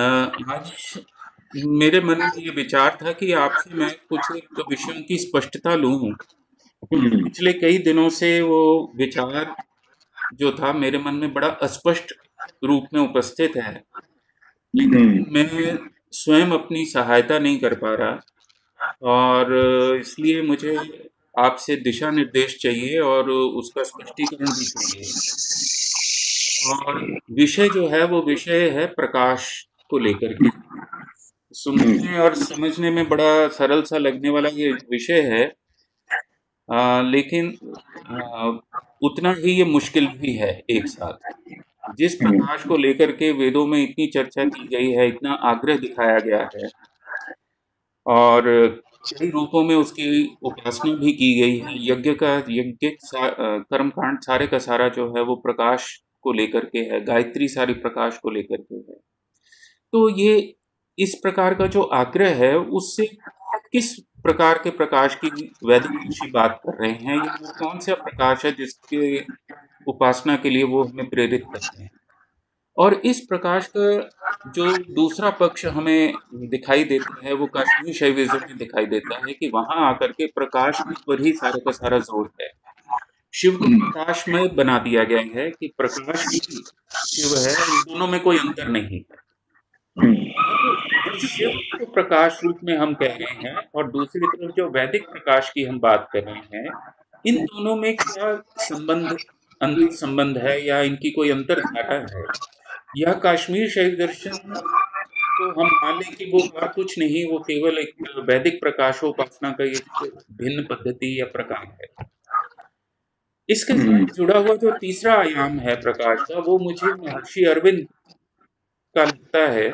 आज मेरे मन में ये विचार था कि आपसे मैं कुछ एक विषयों की स्पष्टता लूं। पिछले कई दिनों से वो विचार जो था मेरे मन में बड़ा अस्पष्ट रूप में उपस्थित है, लेकिन मैं स्वयं अपनी सहायता नहीं कर पा रहा और इसलिए मुझे आपसे दिशा निर्देश चाहिए और उसका स्पष्टीकरण भी चाहिए। और विषय जो है वो विषय है प्रकाश को लेकर के। सुनने और समझने में बड़ा सरल सा लगने वाला ये विषय है, लेकिन उतना ही ये मुश्किल भी है। एक साथ जिस प्रकाश को लेकर के वेदों में इतनी चर्चा की गई है, इतना आग्रह दिखाया गया है और कई रूपों में उसकी उपासना भी की गई है, यज्ञ कर्मकांड सारे का सारा जो है वो प्रकाश को लेकर के है, गायत्री सारी प्रकाश को लेकर के है। तो ये इस प्रकार का जो आग्रह है उससे किस प्रकार के प्रकाश की वैदिक ऋषि बात कर रहे हैं, या वो कौन सा प्रकाश है जिसके उपासना के लिए वो हमें प्रेरित करते हैं। और इस प्रकाश का जो दूसरा पक्ष हमें दिखाई देता है वो कश्मीर शैविज्म में दिखाई देता है कि वहां आकर के प्रकाश पर ही सारा का सारा जोर है। शिव को प्रकाश में बना दिया गया है कि प्रकाश ही शिव है, इन दोनों में कोई अंतर नहीं है। शिव को प्रकाश रूप में हम कह रहे हैं और दूसरी तरफ जो वैदिक प्रकाश की हम बात कर रहे हैं, इन दोनों में क्या अंतर संबंध है या इनकी कोई अंतरधारा है, या कश्मीर शैव दर्शन तो हम मान लें कि वो और कुछ नहीं, वो केवल एक वैदिक प्रकाशोपासना का एक भिन्न पद्धति या प्रकार है। इसके साथ जुड़ा हुआ जो तीसरा आयाम है प्रकाश का, वो मुझे महर्षि अरविंद का लगता है,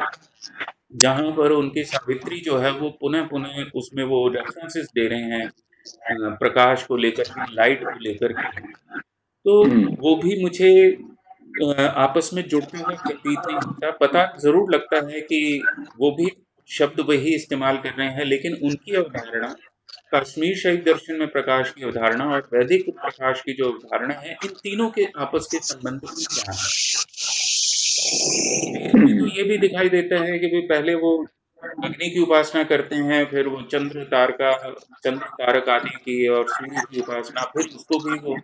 जहां पर उनकी सावित्री जो है वो पुनः पुनः उसमें वो रेफरेंसेस दे रहे हैं प्रकाश को लेकर के, लाइट को लेकर के। तो वो भी मुझे आपस में जुड़ते हुए प्रतीत नहीं होता। पता जरूर लगता है कि वो भी शब्द वही इस्तेमाल कर रहे हैं, लेकिन उनकी अवधारणा कश्मीर शैव दर्शन में प्रकाश की अवधारणा और वैदिक प्रकाश की जो अवधारणा है, इन तीनों के आपस के संबंध में क्या है। तो ये भी दिखाई देता है कि भाई पहले वो अग्नि की उपासना करते हैं, फिर वो चंद्र तारक आदि की और सूर्य की उपासना, फिर उसको भी वो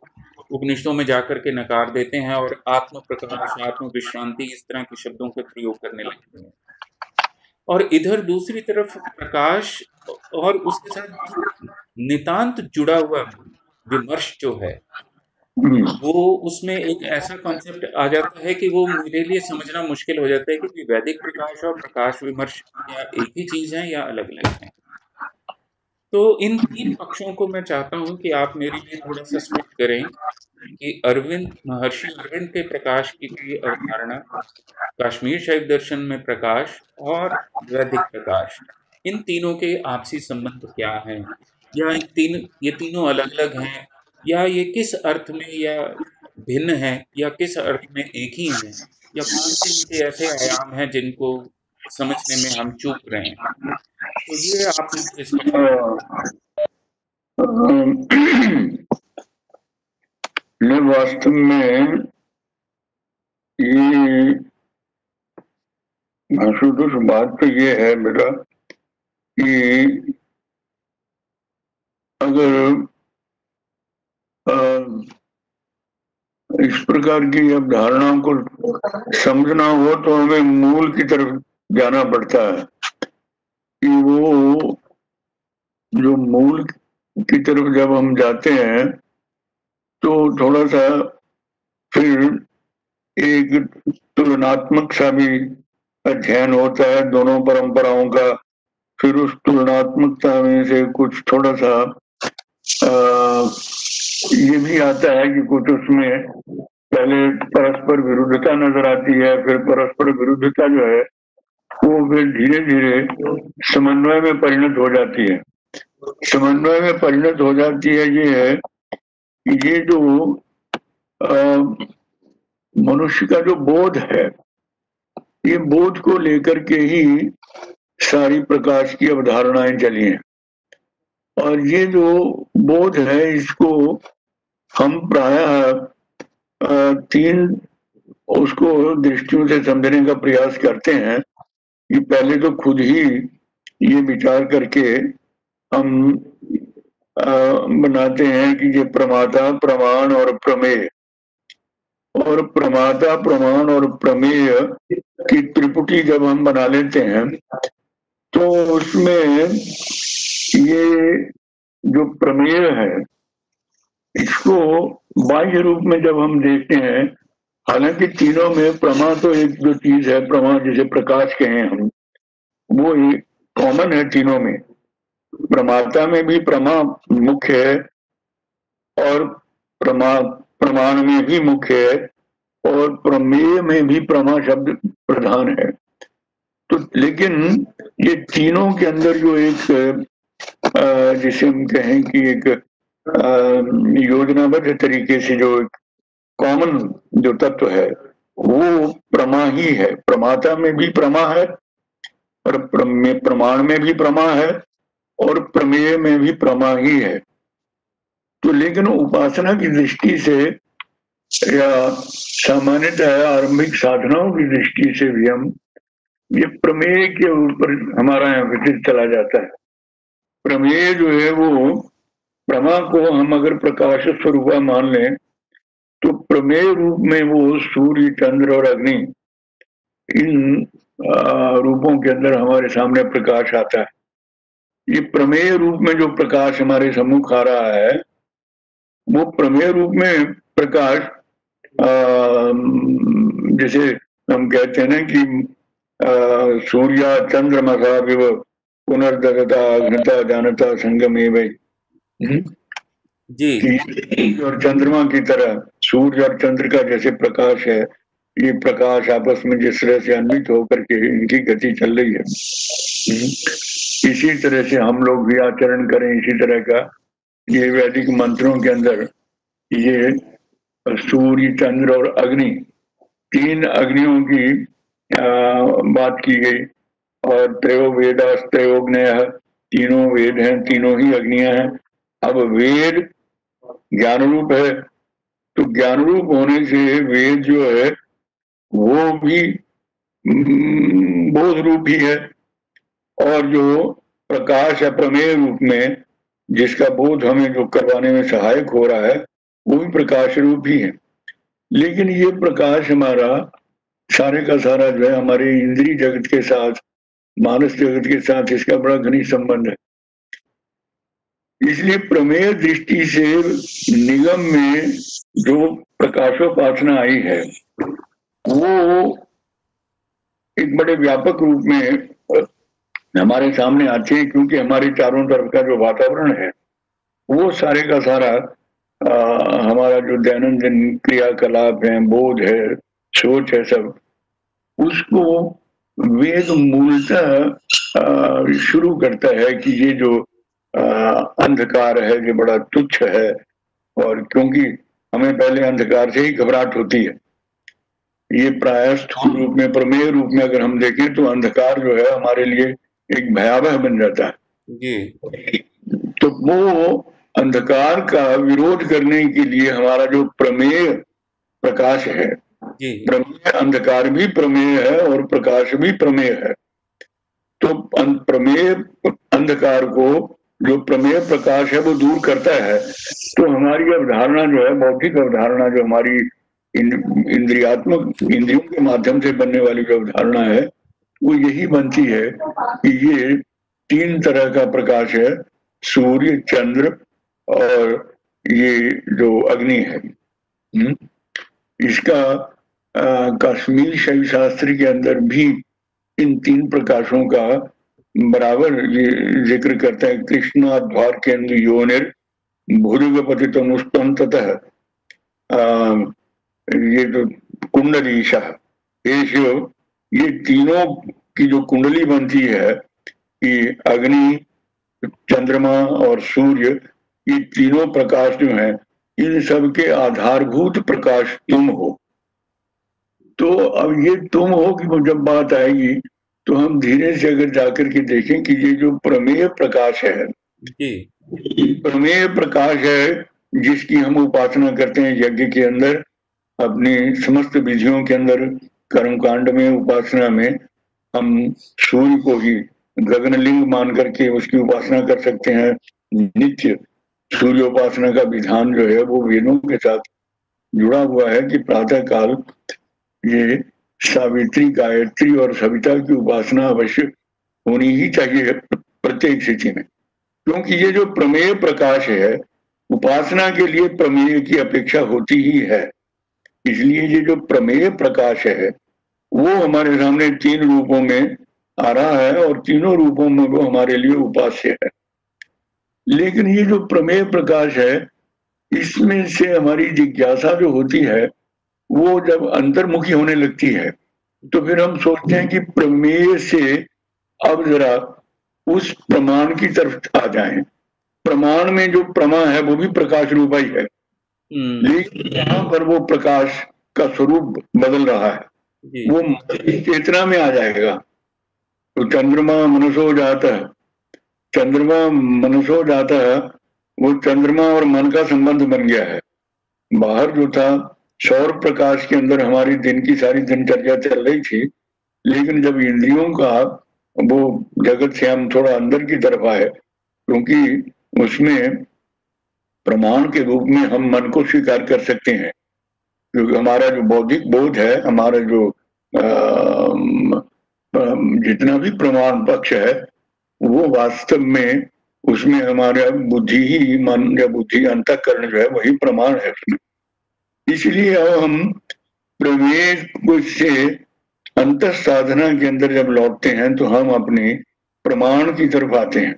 उपनिषदों में जाकर के नकार देते हैं और आत्म प्रकाश, आत्म विश्रांति, इस तरह के शब्दों का प्रयोग करने लगते हैं। और इधर दूसरी तरफ प्रकाश और उसके साथ नितांत जुड़ा हुआ विमर्श जो है, वो उसमें एक ऐसा कॉन्सेप्ट आ जाता है कि वो मेरे लिए समझना मुश्किल हो जाता है कि वैदिक प्रकाश और प्रकाश विमर्श या एक ही चीज है या अलग अलग है। तो इन तीन पक्षों को मैं चाहता हूं कि आप मेरे लिए थोड़ा सा स्पष्ट करें कि महर्षि अरविंद के प्रकाश की अवधारणा, कश्मीर शैव दर्शन में प्रकाश और वैदिक प्रकाश, इन तीनों के आपसी संबंध क्या हैं, या ये तीनों अलग अलग हैं, या ये किस अर्थ में या भिन्न हैं, या किस अर्थ में एक ही हैं, या कौन से इनके ऐसे आयाम हैं जिनको समझने में हम चूक रहे हैं। तो ये आप वास्तव में ये महसूस बात तो ये है बेटा कि अगर इस प्रकार की अवधारणाओं को समझना हो तो हमें मूल की तरफ जाना पड़ता है कि वो जो मूल की तरफ जब हम जाते हैं तो थोड़ा सा फिर एक तुलनात्मक सा भी अध्ययन होता है दोनों परंपराओं का। फिर उस तुलनात्मकता में से कुछ थोड़ा सा ये भी आता है कि कुछ उसमें पहले परस्पर विरुद्धता नजर आती है, फिर परस्पर विरुद्धता जो है वो फिर धीरे धीरे समन्वय में परिणत हो जाती है। समन्वय में परिणत हो जाती है ये है कि ये जो मनुष्य का जो बोध है, ये बोध को लेकर के ही सारी प्रकाश की अवधारणाएं चली हैं। और ये जो बोध है इसको हम प्रायः तीन उसको दृष्टियों से समझने का प्रयास करते हैं। कि पहले तो खुद ही ये विचार करके हम बनाते हैं कि ये प्रमाता, प्रमाण और प्रमेय, और प्रमाता, प्रमाण और प्रमेय की त्रिपुटी जब हम बना लेते हैं तो उसमें ये जो प्रमेय है इसको बाह्य रूप में जब हम देखते हैं, हालांकि तीनों में प्रमा तो एक जो चीज है, प्रमा जिसे प्रकाश कहें हम, वो एक कॉमन है तीनों में। प्रमाता में भी प्रमा मुख्य है और प्रमाण में भी मुख्य है और प्रमेय में भी प्रमा शब्द प्रधान है। तो लेकिन ये तीनों के अंदर जो एक जिसे हम कहें कि एक योजनाबद्ध तरीके से जो एक कॉमन जो तत्व है वो प्रमा ही है। प्रमाता में भी प्रमा है और प्रमाण में भी प्रमा है और प्रमेय में भी प्रमा ही है। तो लेकिन उपासना की दृष्टि से या सामान्यतः आरंभिक साधनाओं की दृष्टि से भी हम ये प्रमेय के ऊपर हमारा विचार चला जाता है। प्रमेय जो है वो प्रमा को हम अगर प्रकाश स्वरूप मान लें तो प्रमेय रूप में वो सूर्य, चंद्र और अग्नि, इन रूपों के अंदर हमारे सामने प्रकाश आता है। ये प्रमेय रूप में जो प्रकाश हमारे सम्मुख आ रहा है वो प्रमेय रूप में प्रकाश जैसे हम कहते हैं ना कि सूर्या चंद्रमा पुनर्दगता जानता संगमे भाई जी, और चंद्रमा की तरह सूर्य और चंद्र का जैसे प्रकाश है, ये प्रकाश आपस में जिस तरह से अन्वित होकर के इनकी गति चल रही है, इसी तरह से हम लोग भी आचरण करें। इसी तरह का ये वैदिक मंत्रों के अंदर ये सूर्य, चंद्र और अग्नि, तीन अग्नियों की बात की गई और त्रयो वेदास त्रयोग्नयः, तीनों वेद हैं, तीनों ही अग्नियां हैं। अब वेद ज्ञान रूप है तो ज्ञान रूप होने से वेद जो है वो भी बोध रूप ही है, और जो प्रकाश है प्रमेय रूप में जिसका बोध हमें जो करवाने में सहायक हो रहा है वो भी प्रकाश रूप ही है। लेकिन ये प्रकाश हमारा सारे का सारा जो है हमारे इंद्रिय जगत के साथ, मानस जगत के साथ इसका बड़ा घनिष्ठ संबंध है। इसलिए प्रमेय दृष्टि से निगम में जो प्रकाशोपासना आई है वो एक बड़े व्यापक रूप में हमारे सामने आती है, क्योंकि हमारे चारों तरफ का जो वातावरण है वो सारे का सारा हमारा जो दैनंदिन क्रियाकलाप है, बोध है, सोच है, सब उसको वेद मूलतः शुरू करता है कि ये जो अंधकार है ये बड़ा तुच्छ है, और क्योंकि हमें पहले अंधकार से ही घबराहट होती है। ये प्रायः स्थूल रूप में, प्रमेय रूप में अगर हम देखें तो अंधकार जो है हमारे लिए एक भयावह बन जाता है। तो वो अंधकार का विरोध करने के लिए हमारा जो प्रमेय प्रकाश है, प्रमेय अंधकार भी प्रमेय है और प्रकाश भी प्रमेय है, तो प्रमेय अंधकार को जो प्रमेय प्रकाश है वो दूर करता है। तो हमारी अवधारणा जो है, बौद्धिक अवधारणा जो हमारी इंद्रियात्मक इंद्रियों के माध्यम से बनने वाली जो अवधारणा है वो यही बनती है कि ये तीन तरह का प्रकाश है, सूर्य, चंद्र और ये जो अग्नि है। इसका कश्मीर शैव शास्त्र के अंदर भी इन तीन प्रकाशों का बराबर ये जिक्र करता है, कृष्णा द्वार केन्द्र योनिर भूरिगपतितमुष्टम ततः, ये जो कुंडलीशा ऐसे, ये तीनों की जो कुंडली बनती है कि अग्नि, चंद्रमा और सूर्य, ये तीनों प्रकाश जो हैं इन सबके आधारभूत प्रकाश तुम हो। तो अब ये तुम हो कि जब बात आएगी तो हम धीरे से अगर जाकर के देखें कि ये जो प्रमेय प्रकाश है, प्रमेय प्रकाश है जिसकी हम उपासना करते हैं यज्ञ के अंदर, अपने समस्त विधियों के अंदर, कर्मकांड में, उपासना में हम सूर्य को ही गगनलिंग मान करके उसकी उपासना कर सकते हैं। नित्य सूर्योपासना का विधान जो है वो वेदों के साथ जुड़ा हुआ है कि प्रातः काल ये सावित्री, गायत्री और सविता की उपासना अवश्य होनी ही चाहिए प्रत्येक स्थिति में, क्योंकि ये जो प्रमेय प्रकाश है उपासना के लिए प्रमेय की अपेक्षा होती ही है। इसलिए ये जो प्रमेय प्रकाश है वो हमारे सामने तीन रूपों में आ रहा है और तीनों रूपों में वो हमारे लिए उपास्य है। लेकिन ये जो प्रमेय प्रकाश है इसमें से हमारी जिज्ञासा जो होती है वो जब अंतर्मुखी होने लगती है तो फिर हम सोचते हैं कि प्रमेय से अब जरा उस प्रमाण की तरफ आ जाएं। प्रमाण में जो प्रमा है वो भी प्रकाश रूप ही है, लेकिन यहाँ पर वो प्रकाश का स्वरूप बदल रहा है, वो चेतना में आ जाएगा। तो चंद्रमा मनसो जाता है, चंद्रमा मनसो जाता है, वो चंद्रमा और मन का संबंध बन गया है। बाहर जो था सौर प्रकाश के अंदर हमारी दिन की सारी दिनचर्या चल रही थी, लेकिन जब इंद्रियों का वो जगत से हम थोड़ा अंदर की तरफ आए, क्योंकि उसमें प्रमाण के रूप में हम मन को स्वीकार कर सकते हैं, क्योंकि हमारा जो बौद्धिक बोध है, हमारा जो जितना भी प्रमाण पक्ष है वो वास्तव में उसमें हमारा बुद्धि ही, मन या बुद्धि अंतःकरण जो है वही प्रमाण है उसमें। इसलिए अब हम प्रवेश से अंतः साधना के अंदर जब लौटते हैं तो हम अपने प्रमाण की तरफ आते हैं,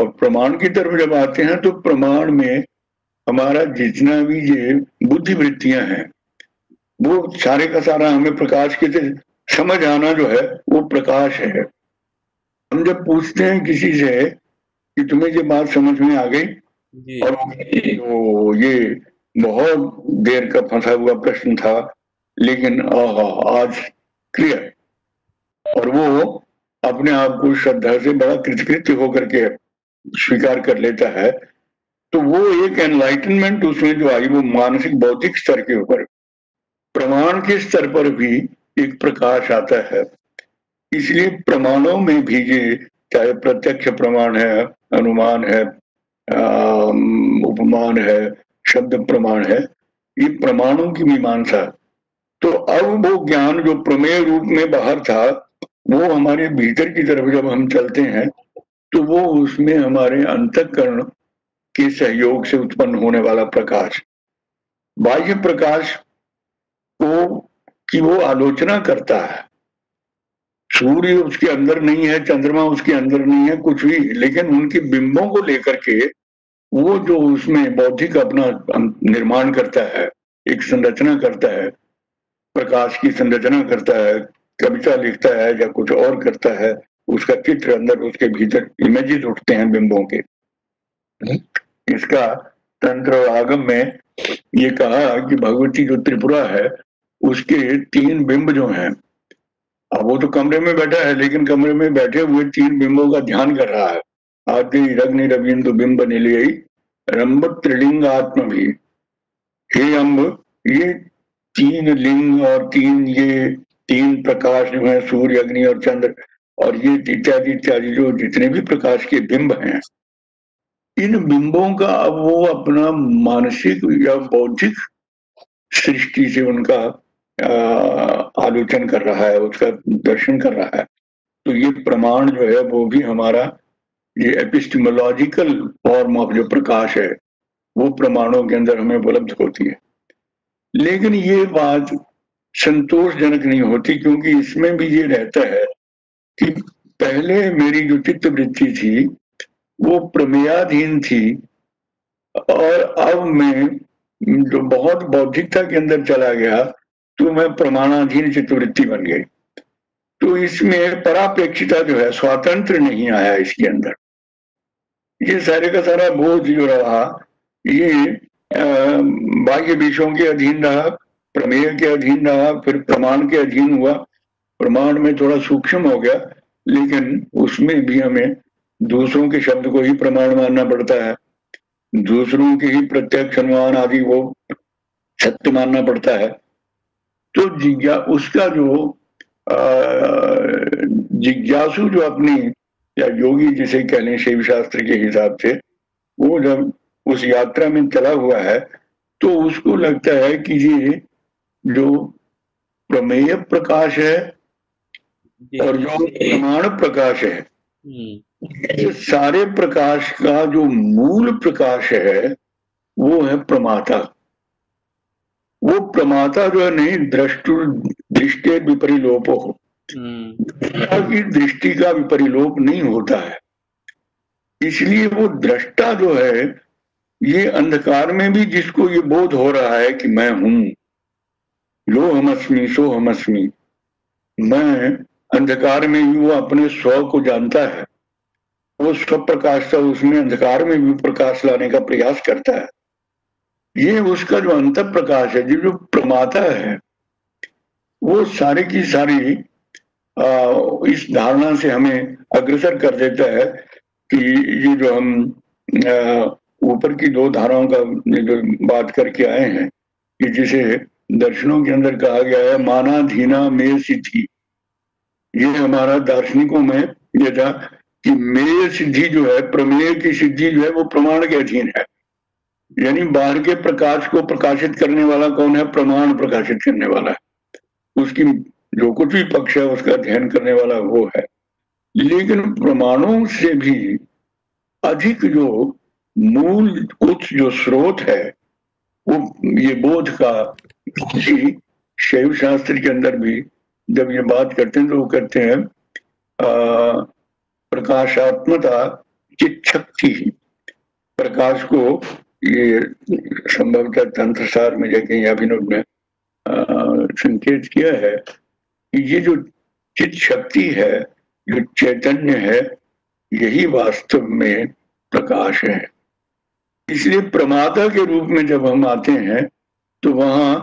और प्रमाण की तरफ जब आते हैं तो प्रमाण में हमारा जितना भी ये बुद्धि वृत्तियां हैं वो सारे का सारा हमें प्रकाश के समझ आना जो है वो प्रकाश है। हम जब पूछते हैं किसी से कि तुम्हें ये बात समझ में आ गई, और वो ये बहुत देर का फंसा हुआ प्रश्न था, लेकिन आहा आज क्लियर, और वो अपने आप को श्रद्धा से बड़ा कृतकृत्य होकर के स्वीकार कर लेता है, तो वो एक एनलाइटनमेंट उसमें जो आई वो मानसिक बौद्धिक स्तर के ऊपर, प्रमाण के स्तर पर भी एक प्रकाश आता है। इसलिए प्रमाणों में भी ये चाहे प्रत्यक्ष प्रमाण है, अनुमान है, उपमान है, शब्द प्रमाण है, ये प्रमाणों की मीमांसा। तो अब वो ज्ञान जो प्रमेय रूप में बाहर था वो हमारे भीतर की तरफ जब हम चलते हैं तो वो उसमें हमारे अंतःकरण के सहयोग से उत्पन्न होने वाला प्रकाश, बाह्य प्रकाश को की वो आलोचना करता है। सूर्य उसके अंदर नहीं है, चंद्रमा उसके अंदर नहीं है, कुछ भी, लेकिन उनके बिंबों को लेकर के वो जो उसमें बौद्धिक अपना निर्माण करता है, एक संरचना करता है, प्रकाश की संरचना करता है, कविता लिखता है या कुछ और करता है, उसका चित्र अंदर उसके भीतर इमेजेस उठते हैं बिंबों के। इसका तंत्र और आगम में ये कहा कि भगवती जो त्रिपुरा है उसके तीन बिंब जो हैं, अब वो तो कमरे में बैठा है, लेकिन कमरे में बैठे हुए तीन बिंबों का ध्यान कर रहा है। आदि रग्नि रविंदु बिंब निलयी रंब त्रिलिंग आत्म भी, हे अम्ब, ये तीन लिंग और तीन ये तीन प्रकाश जो है सूर्य, अग्नि और चंद्र और ये इत्यादि इत्यादि जो जितने भी प्रकाश के बिंब हैं, इन बिंबों का अब वो अपना मानसिक या बौद्धिक सृष्टि से उनका आलोचन कर रहा है, उसका दर्शन कर रहा है। तो ये प्रमाण जो है वो भी हमारा ये एपिस्टेमोलॉजिकल फॉर्म ऑफ जो प्रकाश है वो प्रमाणों के अंदर हमें उपलब्ध होती है। लेकिन ये बात संतोषजनक नहीं होती, क्योंकि इसमें भी ये रहता है कि पहले मेरी जो चित्त वृत्ति थी वो प्रमेयाधीन थी, और अब मैं जो बहुत बौद्धिकता के अंदर चला गया तो मैं प्रमाणाधीन चित्तवृत्ति बन गई। तो इसमें परापेक्षिता जो है, स्वातंत्र नहीं आया इसके अंदर। ये सारे का सारा बोझ जो रहा ये बाह्य विषयों के अधीन रहा, प्रमेय के अधीन रहा, फिर प्रमाण के अधीन हुआ, प्रमाण में थोड़ा सूक्ष्म हो गया, लेकिन उसमें भी हमें दूसरों के शब्द को ही प्रमाण मानना पड़ता है, दूसरों के ही प्रत्यक्ष अनुमान आदि वो सत्य मानना पड़ता है। तो जिज्ञासा उसका जो जिज्ञासु जो अपनी या योगी जिसे कहने शैव शास्त्र के हिसाब से, वो जब उस यात्रा में चला हुआ है तो उसको लगता है कि ये जो प्रमेय प्रकाश है और जो प्रमाण प्रकाश है, ये सारे प्रकाश का जो मूल प्रकाश है वो है प्रमाता। वो प्रमाता जो है नहीं दृष्टु दृष्टि विपरिलोप हो, दृष्टि का विपरिलोप नहीं होता है, इसलिए वो दृष्टा जो है ये अंधकार में भी जिसको ये बोध हो रहा है कि मैं हूं, लोहमस्मि सोहमस्मि, मैं अंधकार में ही वो अपने स्व को जानता है। वो स्व प्रकाश था, उसमें अंधकार में भी प्रकाश लाने का प्रयास करता है। ये उसका जो अंतर प्रकाश है, जो प्रमाता है, वो सारे की सारी इस धारणा से हमें अग्रसर कर देता है कि ये जो हम ऊपर की दो धाराओं का जो बात करके आए हैं, कि जिसे दर्शनों के अंदर कहा गया है मानाधीना मेयसिद्धि, ये हमारा दार्शनिकों में ये था कि मेय सिद्धि जो है, प्रमेय की सिद्धि जो है वो प्रमाण के अधीन है, यानी बाहर के प्रकाश को प्रकाशित करने वाला कौन है? प्रमाण प्रकाशित करने वाला है, उसकी जो कुछ भी पक्ष है उसका अध्ययन करने वाला वो है। लेकिन प्रमाणों से भी अधिक जो मूल उच्च जो स्रोत है वो ये बोध का, शैव शास्त्र के अंदर भी जब ये बात करते हैं तो वो करते हैं प्रकाशात्मता चिच्छक्ति। प्रकाश को ये संभवतः तंत्रसार में जाके या अभिनव में संकेत किया है कि ये जो चित शक्ति है, जो चैतन्य है, यही वास्तव में प्रकाश है। इसलिए प्रमाता के रूप में जब हम आते हैं तो वहां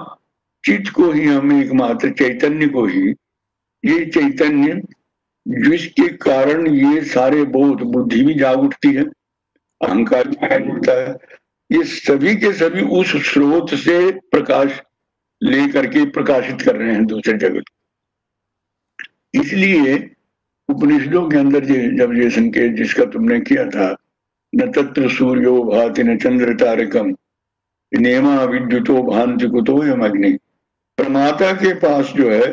चित को ही हम एकमात्र चैतन्य को ही, ये चैतन्य जिसके कारण ये सारे बोध, बुद्धि भी जाग उठती है, अहंकार भी जाग उठता है, ये सभी के सभी उस स्रोत से प्रकाश लेकर के प्रकाशित कर रहे हैं दूसरे जगत को। इसलिए उपनिषदों के अंदर जब ये संकेत जिसका तुमने किया था, न तत्र सूर्यो भाति न चंद्र तारकम नेमा विद्युतो भांति कुतो यम अग्नि, प्रमाता के पास जो है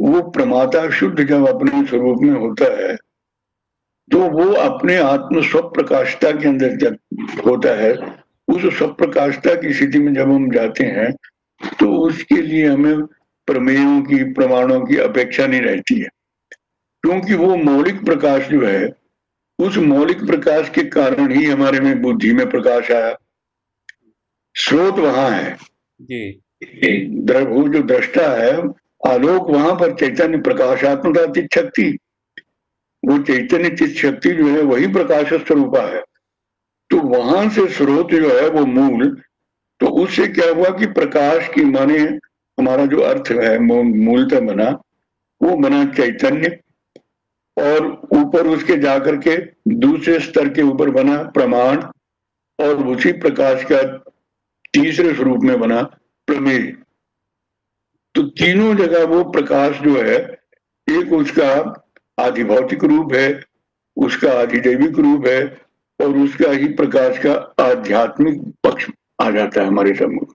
वो प्रमाता शुद्ध जब अपने स्वरूप में होता है तो वो अपने आत्म स्वप्रकाशता के अंदर जब होता है, उस स्वप्रकाशता की स्थिति में जब हम जाते हैं तो उसके लिए हमें प्रमेयों की, प्रमाणों की अपेक्षा नहीं रहती है, क्योंकि वो मौलिक प्रकाश जो है, उस मौलिक प्रकाश के कारण ही हमारे में बुद्धि में प्रकाश आया, स्रोत वहां है जी, वो जो दृष्टा है, आलोक वहां पर चैतन्य प्रकाशात्मता चित शक्ति, वो चैतन्य चित शक्ति जो है वही प्रकाश स्वरूपा है, तो वहां से स्रोत जो है वो मूल। तो उससे क्या हुआ कि प्रकाश की माने हमारा जो अर्थ है मूलतः बना, वो बना चैतन्य, और ऊपर उसके जाकर के दूसरे स्तर के ऊपर बना प्रमाण, और उसी प्रकाश का तीसरे स्वरूप में बना प्रमेय। तो तीनों जगह वो प्रकाश जो है, एक उसका आधिभौतिक रूप है, उसका आधिदैविक रूप है, और उसका ही प्रकाश का आध्यात्मिक पक्ष आ जाता है हमारे सम्मुख।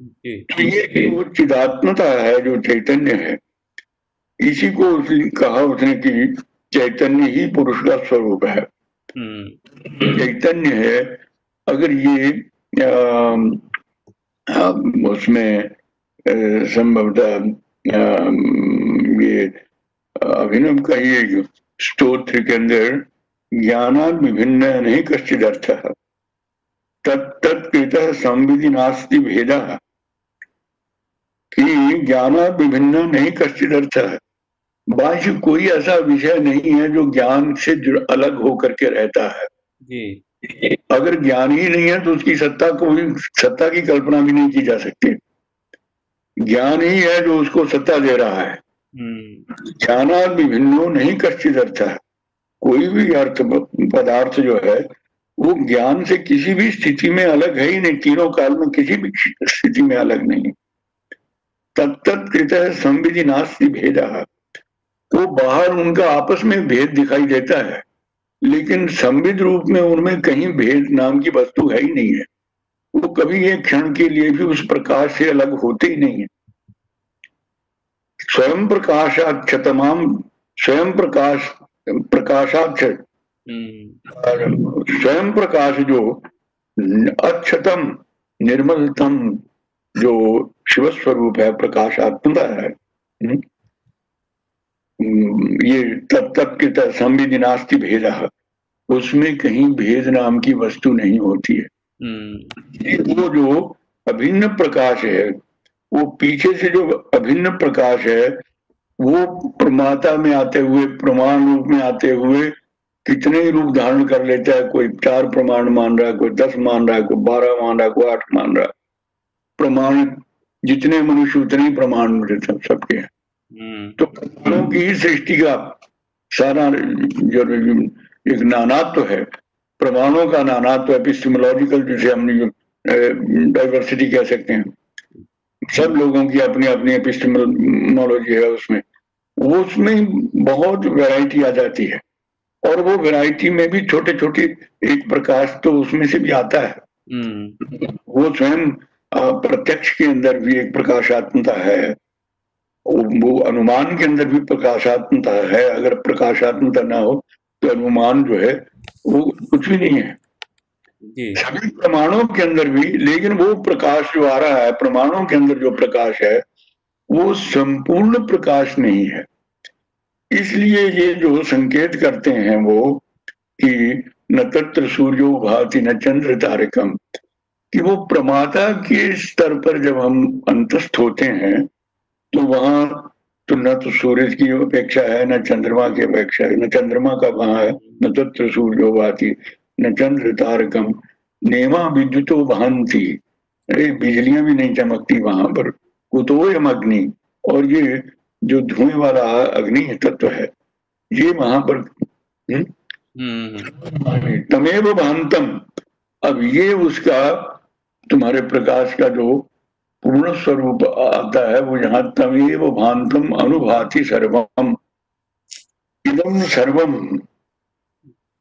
तो ये वो चिदात्मता है जो चैतन्य है, इसी को उसने कहा कि चैतन्य ही पुरुष का स्वरूप है, चैतन्य है। अगर ये उसमें संभवतः ये अभिनव का ये स्तोत्र के अंदर ज्ञानाद विभिन्न नहीं कश्चिद अर्थ है तत्कृतः संविधि नास्ति भेदा, कि ज्ञानाद विभिन्न नहीं कश्चिद अर्थ है, बाह्य कोई ऐसा विषय नहीं है जो ज्ञान से अलग होकर के रहता है जी। अगर ज्ञान ही नहीं है तो उसकी सत्ता को भी, सत्ता की कल्पना भी नहीं की जा सकती, ज्ञान ही है जो उसको सत्ता दे रहा है। ज्ञानाद विभिन्नो नहीं कश्चिद अर्थ है, कोई भी अर्थ पदार्थ जो है वो ज्ञान से किसी भी स्थिति में अलग है ही नहीं, तीनों काल में किसी भी स्थिति में अलग नहीं। तत्तत्कृतः संविधि नास्ति भेदः, वो बाहर उनका आपस में भेद दिखाई देता है, लेकिन संबित रूप में उनमें कहीं भेद नाम की वस्तु है ही नहीं है। वो कभी एक क्षण के लिए भी उस प्रकाश से अलग होते ही नहीं है। स्वयं प्रकाशाक्ष तमाम, स्वयं प्रकाश प्रकाशाक्ष, स्वयं प्रकाश जो अक्षतम निर्मलतम जो शिव स्वरूप है, प्रकाशात्मता है, ये तब तब के तब संविधि नास्ति भेद, उसमें कहीं भेद नाम की वस्तु नहीं होती है। वो जो अभिन्न प्रकाश है, वो पीछे से जो अभिन्न प्रकाश है, वो प्रमाता में आते हुए, प्रमाण रूप में आते हुए कितने ही रूप धारण कर लेता है। कोई 4 प्रमाण मान रहा है, कोई 10 मान रहा है, कोई 12 मान रहा है, कोई 8 मान रहा है। प्रमाण जितने मनुष्य उतने ही प्रमाण सबके हैं। तो प्रमाणों की ही सृष्टि का सारा जो एक नानात्व है, प्रमाणों का नानात्व, एपिस्टेमोलॉजिकल जिसे हम डाइवर्सिटी कह सकते हैं, सब लोगों की अपनी अपनी एपिस्टेमोलॉजी है, उसमें बहुत वैरायटी आ जाती है। और वो वैरायटी में भी छोटे छोटे एक प्रकाश तो उसमें से भी आता है। वो स्वयं प्रत्यक्ष के अंदर भी एक प्रकाशात्मता है, वो अनुमान के अंदर भी प्रकाशात्मता है। अगर प्रकाशात्मता ना हो तो अनुमान जो है वो कुछ भी नहीं है। सभी प्रमाणों के अंदर भी, लेकिन वो प्रकाश जो आ रहा है, प्रमाणों के अंदर जो प्रकाश है, वो संपूर्ण प्रकाश नहीं है। इसलिए ये जो संकेत करते हैं वो कि न तत्र सूर्यो भाति न चंद्र तारकम, कि वो प्रमाता के स्तर पर जब हम अंतस्थ होते हैं तो वहां तो न तो सूर्य की अपेक्षा है, न चंद्रमा की अपेक्षा है, न चंद्रमा का वहां है। न तत्र सूर्यो भाति न चंद्र तारकम नेमा विद्युतो भांति, अरे बिजलियां भी नहीं चमकती वहां पर। कुतोयम अग्नि, और ये जो धुएं वाला अग्नि तत्व है, ये वहां पर तमेव भांतम। अब ये उसका तुम्हारे प्रकाश का जो पूर्ण स्वरूप आता है वो यहाँ तमेव भांतम अनुभाति सर्वम। इदम सर्वम,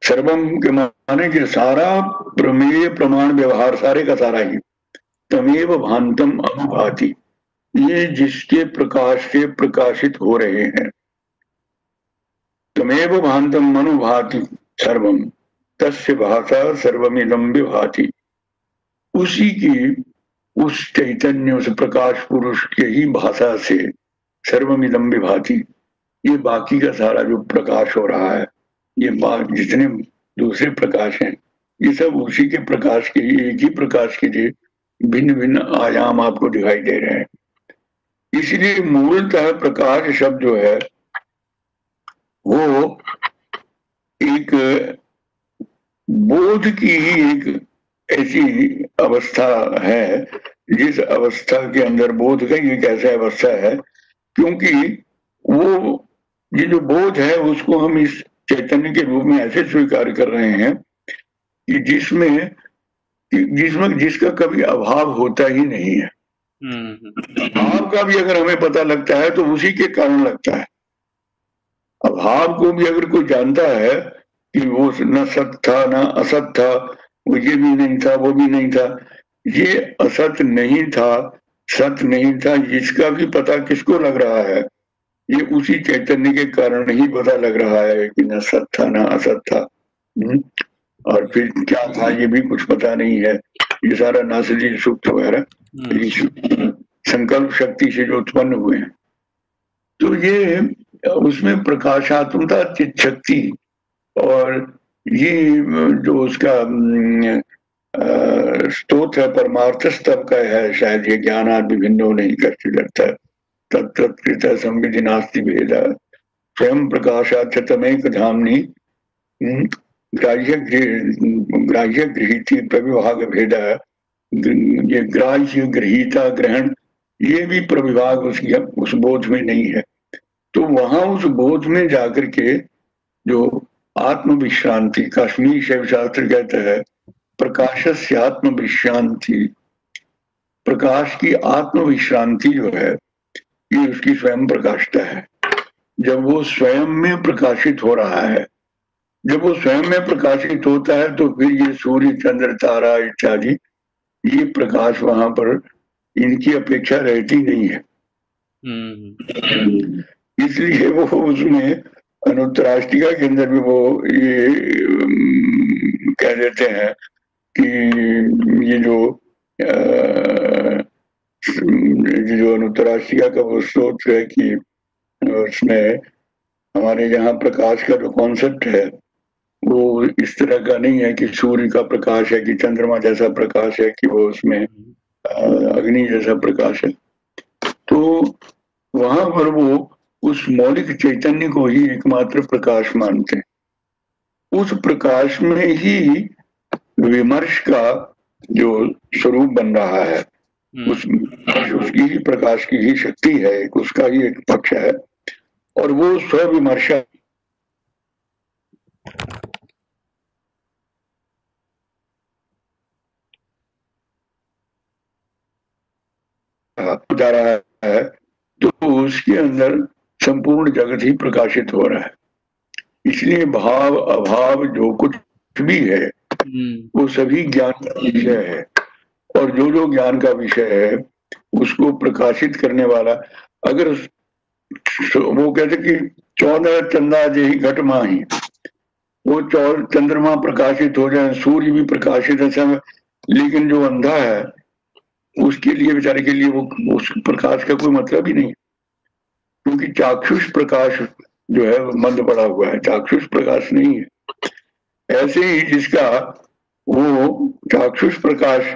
सर्वम के माने के सारा प्रमेय प्रमाण व्यवहार सारे का सारा ही तमेव भांतम अनुभाति, ये जिसके प्रकाश से प्रकाशित हो रहे हैं। तमेव भांतम मनुभाति सर्वम तस्य भाषा सर्वमिदं विभाति, उसी की, उस चैतन्य, उस प्रकाश पुरुष के ही भाषा से सर्वमिदं विभाति, ये बाकी का सारा जो प्रकाश हो रहा है, ये जितने दूसरे प्रकाश हैं, ये सब उसी के प्रकाश के लिए, एक ही प्रकाश के लिए भिन्न भिन्न आयाम आपको दिखाई दे रहे हैं। इसलिए मूलतः प्रकाश शब्द जो है वो एक बोध की ही एक ऐसी अवस्था है, जिस अवस्था के अंदर बोध का एक ऐसा अवस्था है, क्योंकि वो ये जो बोध है उसको हम इस चैतन्य के रूप में ऐसे स्वीकार कर रहे हैं कि जिसमें जिसका कभी अभाव होता ही नहीं है। अभाव का भी अगर हमें पता लगता है तो उसी के कारण लगता है। अभाव को भी अगर कोई जानता है कि वो न सत था न असत था, वो ये भी नहीं था वो भी नहीं था, ये असत नहीं था सत नहीं था, इसका भी पता किसको लग रहा है? ये उसी चैतन्य के कारण ही पता लग रहा है कि न सत था न असत था। और फिर क्या था ये भी कुछ पता नहीं है। ये सारा नासजी सुक्त वगैरह संकल्प शक्ति से जो उत्पन्न हुए हैं, तो ये उसमें प्रकाशात्मता, चित शक्ति, और ये जो उसका स्तोत्र है, परमार्थ स्तव का है शायद, ये ज्ञान आदि भिन्नो नहीं करते लगता तत्कृत संविधि नास्ति भेदा स्वयं प्रकाशाच तमेक धामनी ग्राह्य ग्राह्य गृहीति प्रविभाग भेद, ये ग्राह्य गृहीता ग्रहण, ये भी प्रविभाग उस बोध में नहीं है। तो वहां उस बोध में जाकर के जो आत्मविश्रांति, काश्मीर शैव शास्त्र कहता है प्रकाशस्य आत्मविश्रांति, प्रकाश की आत्मविश्रांति जो है ये उसकी स्वयं प्रकाशता है। जब वो स्वयं में प्रकाशित हो रहा है, जब वो स्वयं में प्रकाशित होता है तो फिर ये सूर्य चंद्र तारा इत्यादि ये प्रकाश वहां पर इनकी अपेक्षा रहती नहीं है। इसलिए वो उसमें अनुत्तराष्टिका के अंदर भी वो ये कह देते हैं कि ये जो अनुत्तराष्टिका का वो स्रोत है कि उसमें हमारे यहाँ प्रकाश का जो कॉन्सेप्ट है वो इस तरह का नहीं है कि सूर्य का प्रकाश है कि चंद्रमा जैसा प्रकाश है कि वो उसमें अग्नि जैसा प्रकाश है। तो वहां पर वो उस मौलिक चैतन्य को ही एकमात्र प्रकाश मानते हैं। उस प्रकाश में ही विमर्श का जो स्वरूप बन रहा है उसकी ही प्रकाश की ही शक्ति है, उसका ही एक पक्ष है और वो स्वविमर्श जा रहा है तो उसके अंदर संपूर्ण जगत ही प्रकाशित हो रहा है। इसलिए भाव अभाव जो कुछ भी है वो सभी ज्ञान का विषय है और जो जो ज्ञान का विषय है उसको प्रकाशित करने वाला, अगर वो कहते कि चौदह चंदा जेहि घट माही, वो चंद्रमा प्रकाशित हो जाए, सूर्य भी प्रकाशित है, लेकिन जो अंधा है उसके लिए बेचारे के लिए वो उस प्रकाश का कोई मतलब ही नहीं, क्योंकि चाक्षुष प्रकाश जो है मंद पड़ा हुआ है, चाक्षुष प्रकाश नहीं है। ऐसे ही जिसका वो चाक्षुष प्रकाश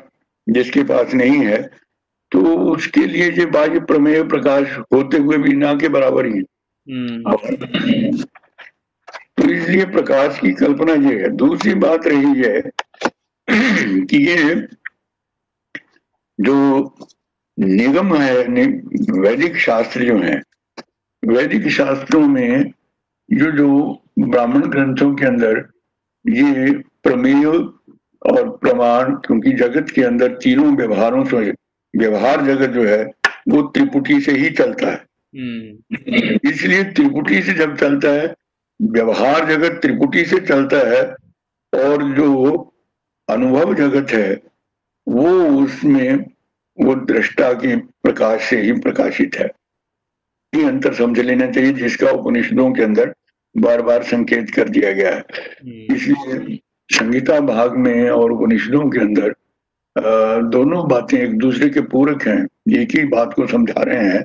जिसके पास नहीं है तो उसके लिए जो बाह्य प्रमेय प्रकाश होते हुए भी ना के बराबर ही है। तो इसलिए प्रकाश की कल्पना ये है। दूसरी बात रही है कि ये जो निगम है वैदिक शास्त्र जो है, वैदिक शास्त्रों में जो जो ब्राह्मण ग्रंथों के अंदर ये प्रमेय और प्रमाण, क्योंकि जगत के अंदर तीनों व्यवहारों से व्यवहार जगत जो है वो त्रिपुटी से ही चलता है, इसलिए त्रिपुटी से जब चलता है व्यवहार जगत त्रिपुटी से चलता है और जो अनुभव जगत है वो उसमें वो दृष्टा के प्रकाश से ही प्रकाशित है। ये अंतर समझ लेना चाहिए जिसका उपनिषदों के अंदर बार बार संकेत कर दिया गया है। इसलिए संहिता भाग में और उपनिषदों के अंदर दोनों बातें एक दूसरे के पूरक हैं, एक ही बात को समझा रहे हैं,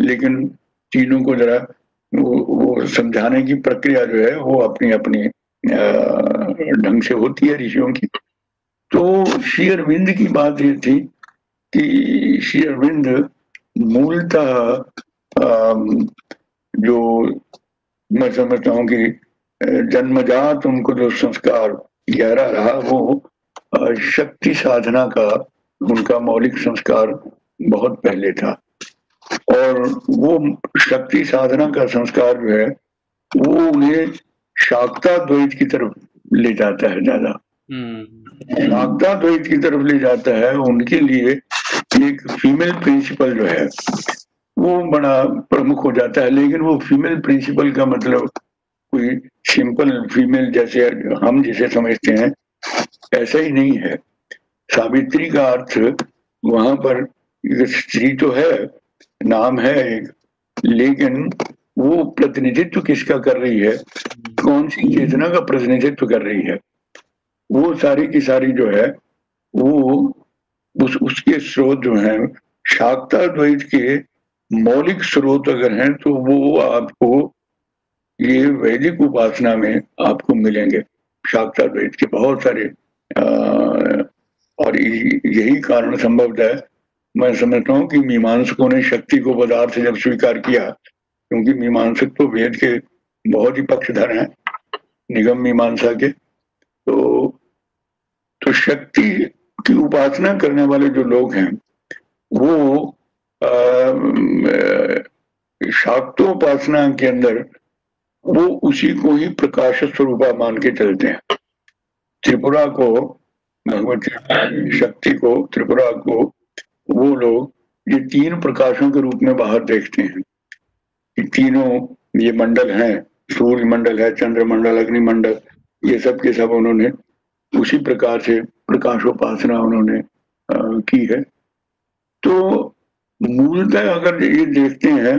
लेकिन तीनों को जरा वो समझाने की प्रक्रिया जो है वो अपनी अपनी ढंग से होती है ऋषियों की। तो श्री अरविंद की बात ये थी कि श्री अरविंद मूलतः जो मैं समझता हूँ कि जन्मजात उनको जो संस्कार गहरा रहा वो शक्ति साधना का उनका मौलिक संस्कार बहुत पहले था और वो शक्ति साधना का संस्कार जो है वो उन्हें शाक्ता द्वैत की तरफ ले जाता है, ज्यादा शाक्ता द्वैत की तरफ ले जाता है। उनके लिए एक फीमेल प्रिंसिपल जो है वो बड़ा प्रमुख हो जाता है, लेकिन वो फीमेल प्रिंसिपल का मतलब कोई सिंपल फीमेल जैसे हम जिसे समझते हैं ऐसा ही नहीं है। सावित्री का अर्थ वहां पर स्त्री तो है, नाम है एक, लेकिन वो प्रतिनिधित्व किसका कर रही है, कौन सी चेतना का प्रतिनिधित्व कर रही है, वो सारी की सारी जो है वो उसके स्रोत जो है शाक्ता द्वैत के मौलिक स्रोत अगर हैं तो वो आपको ये वैदिक उपासना में आपको मिलेंगे शाक्ता द्वैत के बहुत सारे और यही कारण संभव है मैं समझता हूँ कि मीमांसकों ने शक्ति को पदार्थ जब स्वीकार किया, क्योंकि मीमांसक तो वेद के बहुत ही पक्षधर हैं निगम मीमांसा के, तो शक्ति की उपासना करने वाले जो लोग हैं वो शाक्तोपासना के अंदर वो उसी को ही प्रकाश स्वरूपा मान के चलते हैं। त्रिपुरा को, भगवती शक्ति को, त्रिपुरा को वो लोग ये तीन प्रकाशों के रूप में बाहर देखते हैं। तीनों ये मंडल हैं, सूर्य मंडल है, चंद्रमंडल, अग्निमंडल, ये सब के सब उन्होंने उसी प्रकार से प्रकाशोपासना उन्होंने की है। तो मूलतः अगर ये देखते हैं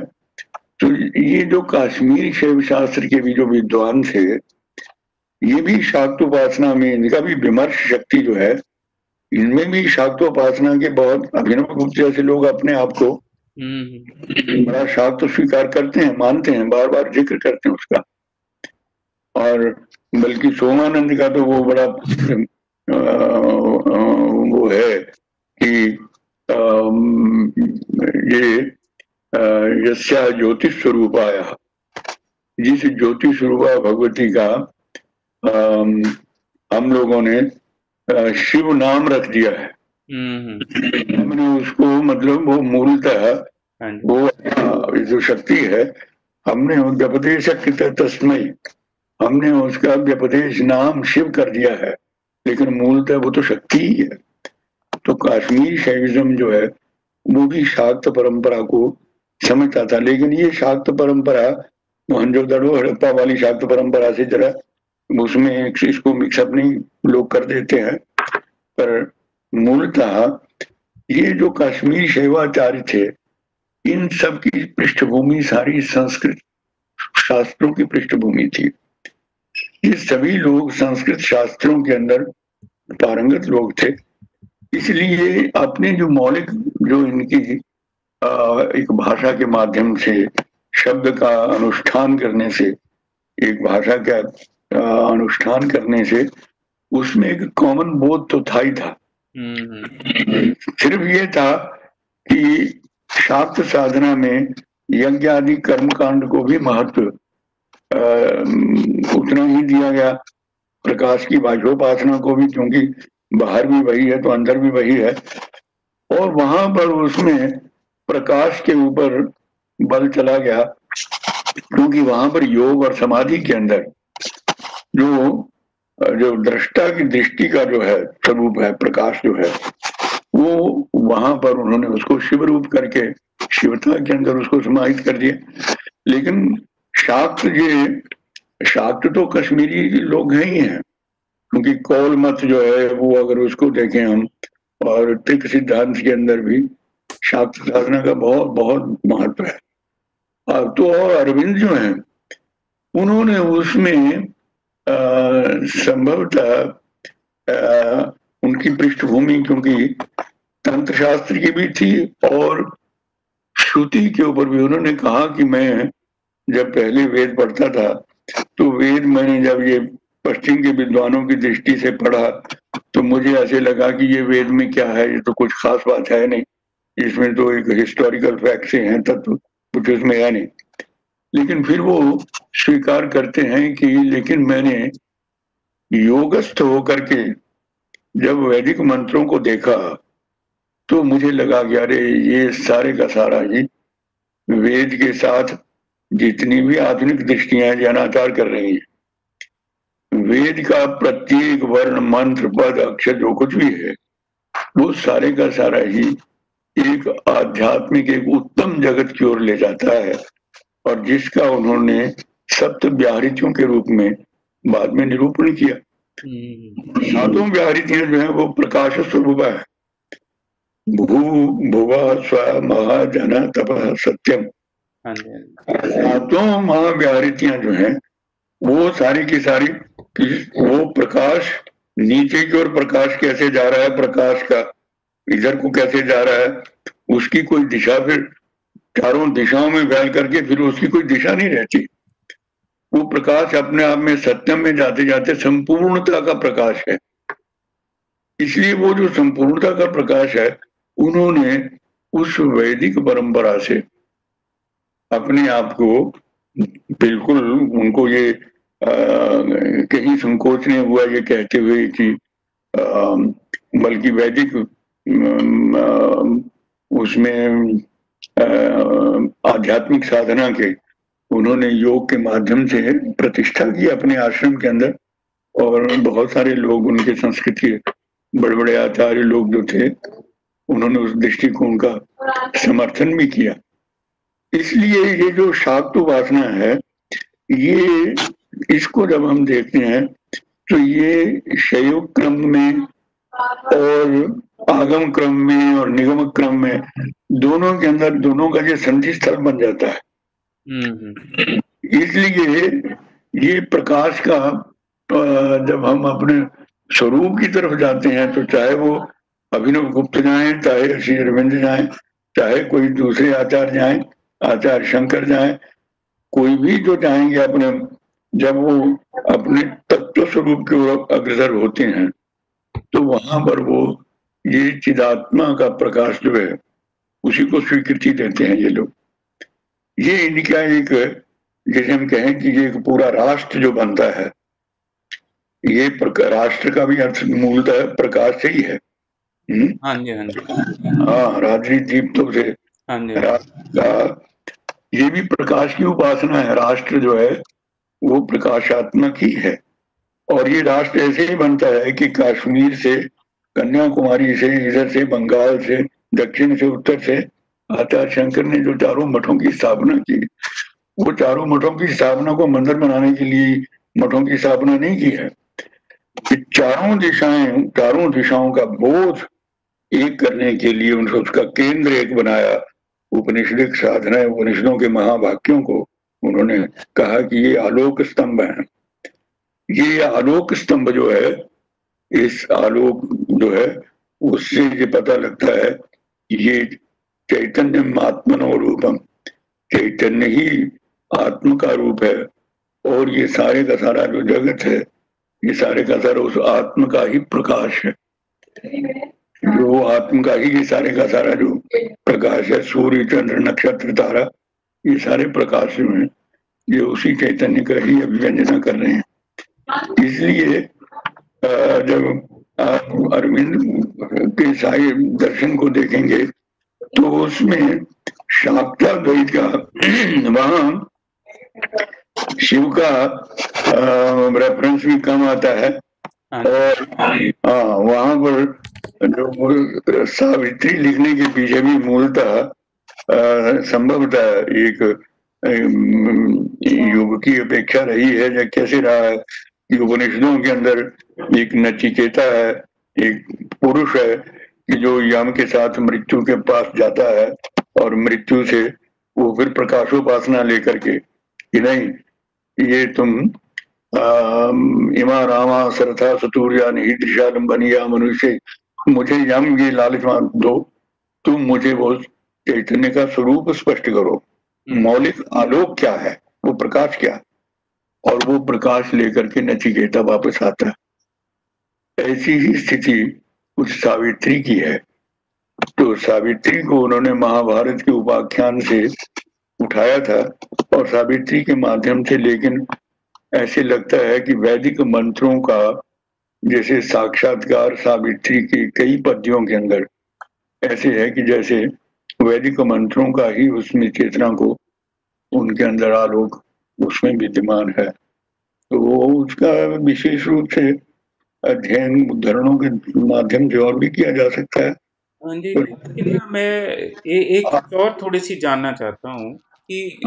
तो ये जो काश्मीरी शैव शास्त्र के भी जो विद्वान थे, ये भी शाक्तोपासना में, इनका भी विमर्श शक्ति जो है, इनमें भी शाक्तोपासना के बहुत अभिनव गुप्त जैसे लोग अपने आप को बड़ा शाक्त स्वीकार करते हैं, मानते हैं, बार बार जिक्र करते हैं उसका। और बल्कि सोमानंद का तो वो बड़ा वो है कि ये ज्योतिष स्वरूप आया, जिस ज्योतिष स्वरूपा भगवती का हम लोगों ने शिव नाम रख दिया है। हमने उसको मतलब वो मूलतः वो जो शक्ति है, हमने व्यपदेश तस्मय, हमने उसका व्यपदेश नाम शिव कर दिया है, लेकिन मूलतः वो तो शक्ति ही है। तो काश्मीर शैविज्म जो है वो भी शाक्त परंपरा को समझता था, लेकिन ये शाक्त परंपरा मोहनजोदड़ो हड़प्पा वाली शाक्त परंपरा से जरा उसमें इसको मिक्सअप नहीं लोग कर देते हैं। पर मूलतः ये जो काश्मीर शैवाचार्य थे, इन सब की पृष्ठभूमि सारी संस्कृत शास्त्रों की पृष्ठभूमि थी। ये सभी लोग संस्कृत शास्त्रों के अंदर पारंगत लोग थे, इसलिए अपने जो मौलिक जो इनकी एक भाषा के माध्यम से शब्द का अनुष्ठान करने से, एक भाषा का अनुष्ठान करने से उसमें एक कॉमन बोध तो था ही था। सिर्फ ये था कि शाक्त साधना में यज्ञ आदि कर्मकांड को भी महत्व उतना ही दिया गया, प्रकाश की बाह्योपासना को भी, क्योंकि बाहर भी वही है तो अंदर भी वही है, और वहां पर उसमें प्रकाश के ऊपर बल चला गया, क्योंकि वहां पर योग और समाधि के अंदर जो जो दृष्टा की दृष्टि का जो है स्वरूप है, प्रकाश जो है वो वहां पर उन्होंने उसको शिव रूप करके शिवता के अंदर उसको समाहित कर दिया। लेकिन शाक्त, ये शाक्त तो कश्मीरी लोग ही हैं, क्योंकि कौल मत जो है वो अगर उसको देखें हम, और त्रिक सिद्धांत के अंदर भी शाक्त साधना का बहुत बहुत महत्व है। अब तो और अरविंद जो हैं, उन्होंने उसमें संभवतः उनकी पृष्ठभूमि क्योंकि तंत्र शास्त्र की भी थी, और श्रुति के ऊपर भी उन्होंने कहा कि मैं जब पहले वेद पढ़ता था तो वेद मैंने जब ये पश्चिम के विद्वानों की दृष्टि से पढ़ा तो मुझे ऐसे लगा कि ये वेद में क्या है, ये तो कुछ खास बात है नहीं, इसमें तो एक हिस्टोरिकल फैक्ट से हैं तत्व, कुछ उसमें है नहीं। लेकिन फिर वो स्वीकार करते हैं कि लेकिन मैंने योगस्थ होकर के जब वैदिक मंत्रों को देखा तो मुझे लगा कि अरे ये सारे का सारा ही वेद के साथ जितनी भी आधुनिक दृष्टियां अनाचार कर रही है, वेद का प्रत्येक वर्ण, मंत्र, पद, अक्षर जो कुछ भी है वो सारे का सारा ही एक आध्यात्मिक, एक उत्तम जगत की ओर ले जाता है, और जिसका उन्होंने सप्त व्याहृतियों के रूप में बाद में निरूपण किया। सातों व्याहृतियां जो है वो प्रकाश स्वरूप है, भू भुवा स्व महा जना तप सत्यम, सातों महाव्याहृतियां जो हैं वो सारी की सारी वो प्रकाश, नीचे की ओर प्रकाश कैसे जा रहा है, प्रकाश का इधर को कैसे जा रहा है, उसकी कोई दिशा, फिर चारों दिशाओं में फैल करके फिर उसकी कोई दिशा नहीं रहती, वो प्रकाश अपने आप में सत्यम में जाते जाते संपूर्णता का प्रकाश है। इसलिए वो जो संपूर्णता का प्रकाश है, उन्होंने उस वैदिक परंपरा से अपने आप को बिल्कुल, उनको ये कहीं संकोच नहीं हुआ ये कहते हुए कि बल्कि वैदिक उसमें आध्यात्मिक साधना के उन्होंने योग के माध्यम से प्रतिष्ठा की अपने आश्रम के अंदर, और बहुत सारे लोग उनके संस्कृत के बड़े बड़े आचार्य लोग जो थे उन्होंने उस दृष्टिकोण का समर्थन भी किया। इसलिए ये जो शाक्त उपासना है ये इसको जब हम देखते हैं तो ये शैव क्रम में और आगम क्रम में और निगम क्रम में दोनों के अंदर दोनों का ये संधि स्थल बन जाता है। इसलिए ये प्रकाश का जब हम अपने स्वरूप की तरफ जाते हैं तो चाहे वो अभिनव गुप्त जाए, चाहे श्री अरविंद जाए, चाहे कोई दूसरे आचार्य जाए, आचार्य शंकर जाए, कोई भी जो जाएंगे अपने, जब वो अपने तत्व स्वरूप की ओर अग्रसर होते हैं तो वहां पर वो ये चिदात्मा का प्रकाश जो है उसी को स्वीकृति देते हैं ये लोग। ये इनका एक, जैसे हम कहें कि ये एक पूरा राष्ट्र जो बनता है, ये राष्ट्र का भी अर्थ मूलतः प्रकाश से ही है। हाँ, राजनीति तो से ये भी प्रकाश की उपासना है। राष्ट्र जो है वो प्रकाशात्मक ही है और ये राष्ट्र ऐसे ही बनता है कि कश्मीर से, कन्याकुमारी से, इधर से बंगाल से, दक्षिण से, उत्तर से आचार्य शंकर ने जो चारों मठों की स्थापना की, वो चारों मठों की स्थापना को मंदिर बनाने के लिए मठों की स्थापना नहीं की है। चारों दिशाएं, चारों दिशाओं का बोध एक करने के लिए उनको उसका केंद्र एक बनाया। उपनिषदिक साधना, उपनिषदों के महावाक्यों को उन्होंने कहा कि ये आलोक स्तंभ है। ये आलोक स्तंभ जो है, इस आलोक जो है उससे ये पता लगता है कि ये चैतन्य आत्मनो रूपम, चैतन्य ही आत्म का रूप है और ये सारे का सारा जो जगत है, ये सारे का सारा उस आत्म का ही प्रकाश है। जो आत्म का ही ये सारे का सारा जो प्रकाश है, सूर्य, चंद्र, नक्षत्र, तारा, ये सारे प्रकाश जो है ये उसी चैतन्य का ही अभिव्यंजना कर रहे हैं। इसलिए जब आप अरविंद के सारे दर्शन को देखेंगे तो उसमें शाक्ता द्वैत का, वहां शिव का रेफरेंस भी कम आता है और हाँ, वहां पर जो सावित्री लिखने के पीछे भी मूलतः संभवतः एक योग की अपेक्षा रही है। या कैसे रहा है, उपनिषदों के अंदर एक नचिकेता है, एक पुरुष है कि जो यम के साथ मृत्यु के पास जाता है और मृत्यु से वो फिर प्रकाशोपासना लेकर के कि नहीं ये तुम इमा रामा सरथा सतूर्या निशालंबनिया मनुष्य, मुझे यम ये लालच मान दो, तुम मुझे वो चैतन्य का स्वरूप स्पष्ट करो, मौलिक आलोक क्या है, वो प्रकाश क्या है? और वो प्रकाश लेकर के नचिकेता वापस आता है। ऐसी ही स्थिति उस सावित्री की है। तो सावित्री को उन्होंने महाभारत के उपाख्यान से उठाया था और सावित्री के माध्यम से, लेकिन ऐसे लगता है कि वैदिक मंत्रों का जैसे साक्षात्कार सावित्री के कई पद्यों के अंदर ऐसे है कि जैसे वैदिक मंत्रों का ही उसमें चेतना को उनके अंदर आलोक उसमें विद्यमान है। तो वो उसका विशेष रूप से अध्ययन उदाहरणों के माध्यम से और भी किया जा सकता है। तो मैं एक और थोड़ी सी जानना चाहता हूँ कि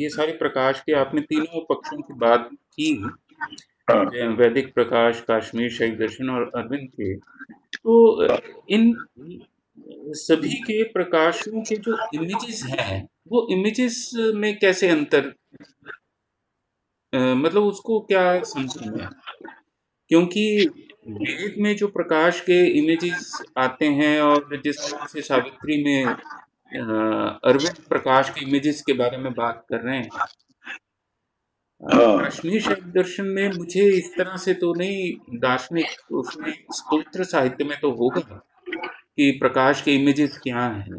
ये सारे प्रकाश के आपने तीनों पक्षों की बात की, वैदिक प्रकाश, कश्मीर शैव दर्शन और अरविंद के, तो इन सभी के प्रकाशों के जो इमेजेस हैं वो इमेजेस में कैसे अंतर, मतलब उसको क्या समझेंगे? क्योंकि वेद में जो प्रकाश के इमेजेस आते हैं और जिस तरह से सावित्री में अरविंद प्रकाश के इमेजेस के बारे में बात कर रहे हैं, कश्मीर शैव दर्शन में मुझे इस तरह से तो नहीं, दार्शनिक उसमें स्तोत्र साहित्य में तो होगा कि प्रकाश के इमेजेस क्या हैं,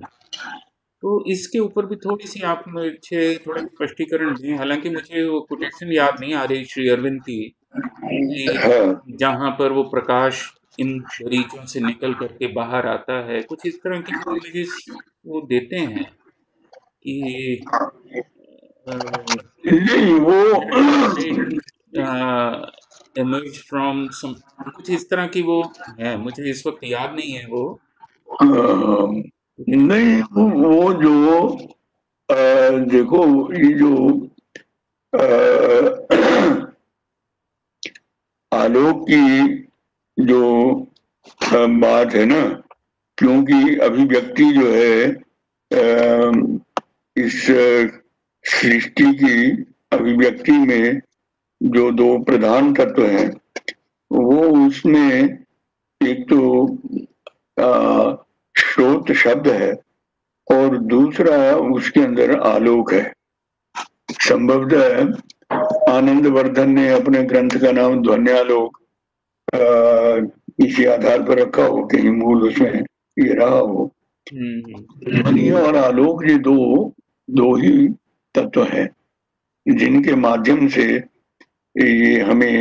तो इसके ऊपर भी थोड़ी सी आप मुझे थोड़ा स्पष्टीकरण दें। हालांकि मुझे वो कोटेशन याद नहीं आ रही श्री अरविंद की, जहाँ पर वो प्रकाश इन शरीरों से निकल करके बाहर आता है, कुछ इस तरह की इमेजेस वो देते हैं कि emerge from some, कुछ इस तरह की वो है, मुझे इस वक्त याद नहीं है वो। नहीं, वो जो देखो ये जो आलोक की जो बात है ना, क्योंकि अभिव्यक्ति जो है इस सृष्टि की अभिव्यक्ति में जो दो प्रधान तत्व हैं वो उसमें एक तो स्रोत शब्द है और दूसरा उसके अंदर आलोक है। संभवतः आनंदवर्धन ने अपने ग्रंथ का नाम ध्वन्यालोक इसी आधार पर रखा हो, कहीं मूल उसमें ये रहा हो। ध्वनि और आलोक ये दो ही तत्व हैं जिनके माध्यम से ये हमें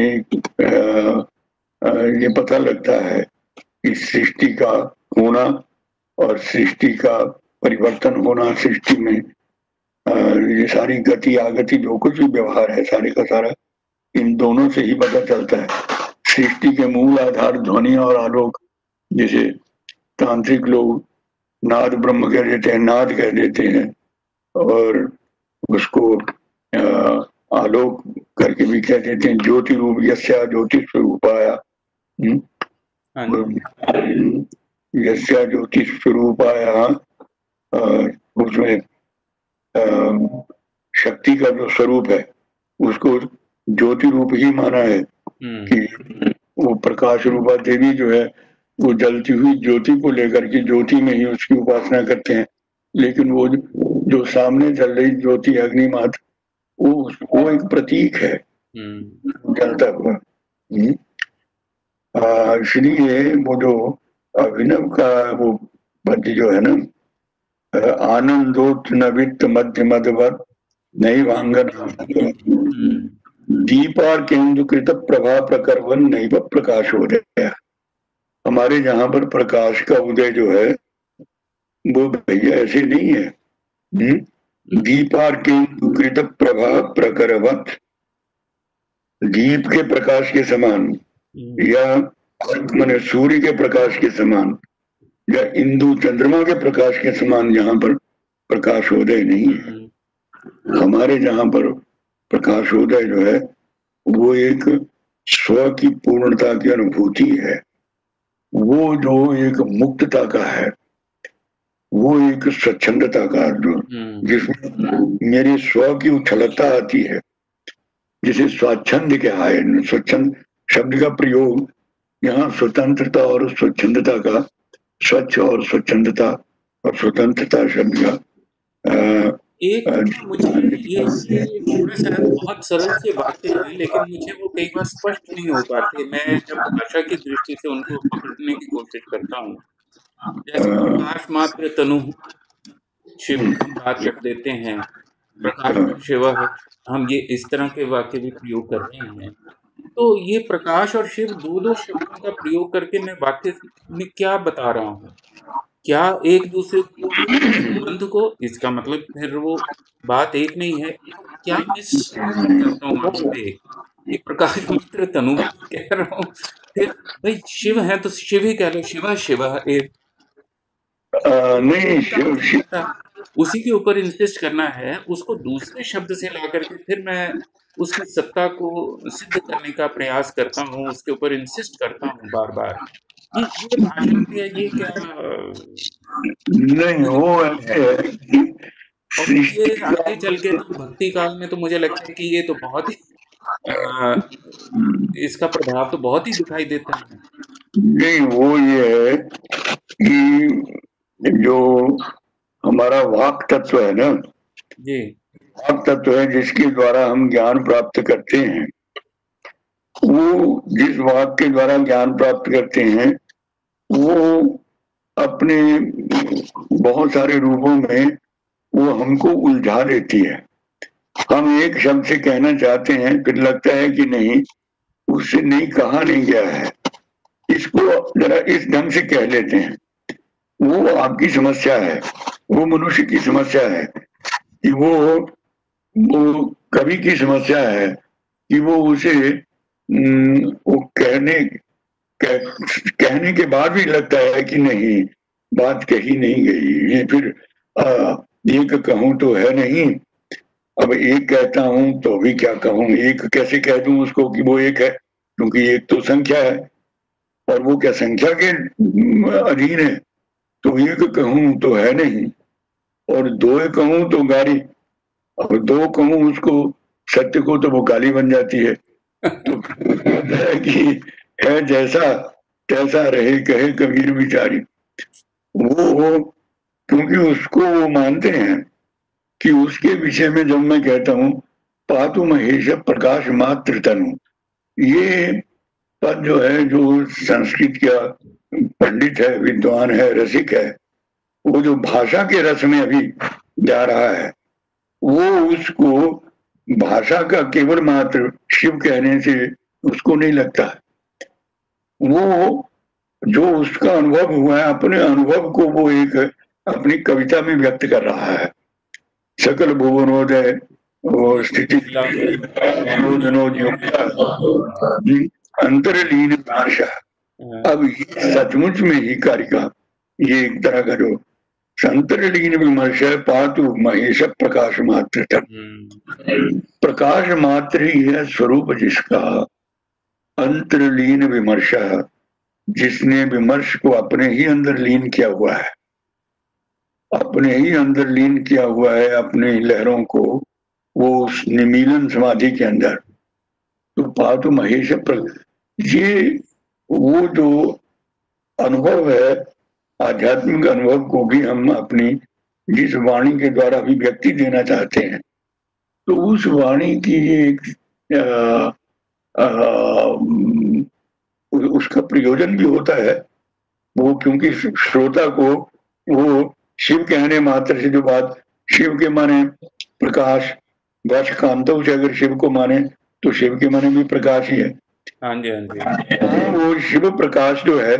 ये पता लगता है कि सृष्टि का होना और सृष्टि का परिवर्तन होना, सृष्टि में ये सारी गति आगति जो कुछ भी व्यवहार है सारे का सारा इन दोनों से ही पता चलता है। सृष्टि के मूल आधार ध्वनि और आलोक, जिसे तांत्रिक लोग नाद ब्रह्म कह देते हैं, नाद कह देते हैं और उसको आलोक करके भी कह देते हैं, ज्योति रूप यस्या ज्योतिष रूपाया, यस्या ज्योतिष रूपाया, उसमें शक्ति का जो स्वरूप है उसको ज्योति रूप ही माना है कि वो प्रकाश रूपा देवी जो है वो जलती हुई ज्योति को लेकर के ज्योति में ही उसकी उपासना करते हैं, लेकिन वो जो सामने जल रही ज्योति अग्निमात वो एक प्रतीक है जलता हुआ। इसलिए वो जो अभिनव का वो पद जो है ना, आनंदोत नवित मध्य मधवर नहीं वांगन दीपार केंद्रकृत प्रभा प्रकर्वन नहीं पर प्रकाश हो गया। हमारे जहां पर प्रकाश का उदय जो है वो भैया ऐसे नहीं है। दीपार केंद्रकृत प्रभा प्रकर्वत, दीप के प्रकाश के समान या मैंने सूर्य के प्रकाश के समान या इंदु चंद्रमा के प्रकाश के समान यहाँ पर प्रकाशोदय नहीं है। हमारे जहाँ पर प्रकाशोदय जो है वो एक स्व की पूर्णता की अनुभूति है, वो जो एक मुक्तता का है, वो एक स्वच्छंदता का, जो जिसमें मेरे स्व की उछलता आती है, जिसे स्वाच्छंद कहा है। स्वच्छंद शब्द का प्रयोग यहाँ स्वतंत्रता और स्वच्छंदता का, स्वच्छ और स्वच्छंदता और स्वतंत्रता शब्द का एक मुझे थोड़ा सा बहुत सरल सी बातें हैं, लेकिन मुझे वो कई बार स्पष्ट नहीं हो पाती। मैं जब भाषा की दृष्टि से उनको पकड़ने की कोशिश करता हूँ, जैसे प्रकाश मात्र तनु शिव बात कर देते हैं, प्रकाश शिव, हम ये इस तरह के वाक्य भी प्रयोग कर रहे हैं। तो ये प्रकाश और शिव दो शब्दों का प्रयोग करके मैं वाक्य में क्या बता रहा हूँ? क्या एक दूसरे संबंध को, इसका मतलब फिर वो बात एक नहीं है। क्या मैं करता हूँ वहाँ पे एक प्रकाश मित्र तनु कह रहा हूँ, फिर भाई शिव है तो शिव ही कह लो, शिवा शिवा एक नहीं, उसी के ऊपर इंसिस्ट करना है, उसको दूसरे शब्द से ला करके फिर मैं उसकी सत्ता को सिद्ध करने का प्रयास करता हूँ, उसके ऊपर इंसिस्ट करता हूँ बार बार। ये भाषण है, ये क्या नहीं हो ये आगे चल के तो भक्ति काल में तो मुझे लगता है कि ये तो बहुत ही इसका प्रभाव तो बहुत ही दिखाई देता है। नहीं, वो ये है कि जो हमारा वाक तत्व है ना, जी वाक तत्व है जिसके द्वारा हम ज्ञान प्राप्त करते हैं, वो जिस वाक के द्वारा ज्ञान प्राप्त करते हैं वो अपने बहुत सारे रूपों में वो हमको उलझा देती है। हम एक शब्द से कहना चाहते हैं, फिर लगता है कि नहीं उससे नहीं कहा नहीं गया है, इसको जरा इस ढंग से कह लेते हैं। वो आपकी समस्या है, वो मनुष्य की समस्या है कि वो कवि की समस्या है कि वो उसे वो कहने के बाद भी लगता है कि नहीं बात कही नहीं गई, ये फिर एक कहूँ तो है नहीं, अब एक कहता हूँ तो भी क्या कहूँ, एक कैसे कह दूं उसको कि वो एक है, क्योंकि एक तो संख्या है और वो क्या संख्या के अधीन है, तो एक कहूँ तो है नहीं, और दो कहूँ तो गाली, और दो कहूँ उसको सत्य को तो वो गाली बन जाती है। तो कि है जैसा तैसा रहे कहे कबीर बिचारी, वो क्योंकि उसको वो मानते हैं कि उसके विषय में जब मैं कहता हूँ पातु महेश प्रकाश मात्र तनु, ये पद जो है जो संस्कृत का पंडित है, विद्वान है, रसिक है, वो जो भाषा के रस में अभी जा रहा है, वो उसको भाषा का केवल मात्र शिव कहने से उसको नहीं लगता। वो जो उसका अनुभव हुआ है, अपने अनुभव को वो एक अपनी कविता में व्यक्त कर रहा है। सकल भुवनोदय और स्थिति अंतरलीन भाषा, अब सचमुच में ही कारिका, ये एक तरह का जो अंतरलीन विमर्श है। पातु महेश प्रकाश मात्र तक, प्रकाश मात्र ही है स्वरूप जिसका, अंतरलीन विमर्श जिसने विमर्श को अपने ही अंदर लीन किया हुआ है, अपने ही अंदर लीन किया हुआ है, अपने लहरों को वो उस निमीलन समाधि के अंदर। तो पातु महेश, ये वो जो अनुभव है आध्यात्मिक अनुभव को भी हम अपनी जिस वाणी के द्वारा अभिव्यक्ति देना चाहते हैं, तो उस वाणी की एक उसका प्रयोजन भी होता है। वो क्योंकि श्रोता को वो शिव कहने मात्र से जो बात, शिव के माने प्रकाश, वर्ष कांतव से अगर शिव को माने तो शिव के माने भी प्रकाश ही है। हाँ जी, हाँ जी, वो शिव प्रकाश जो है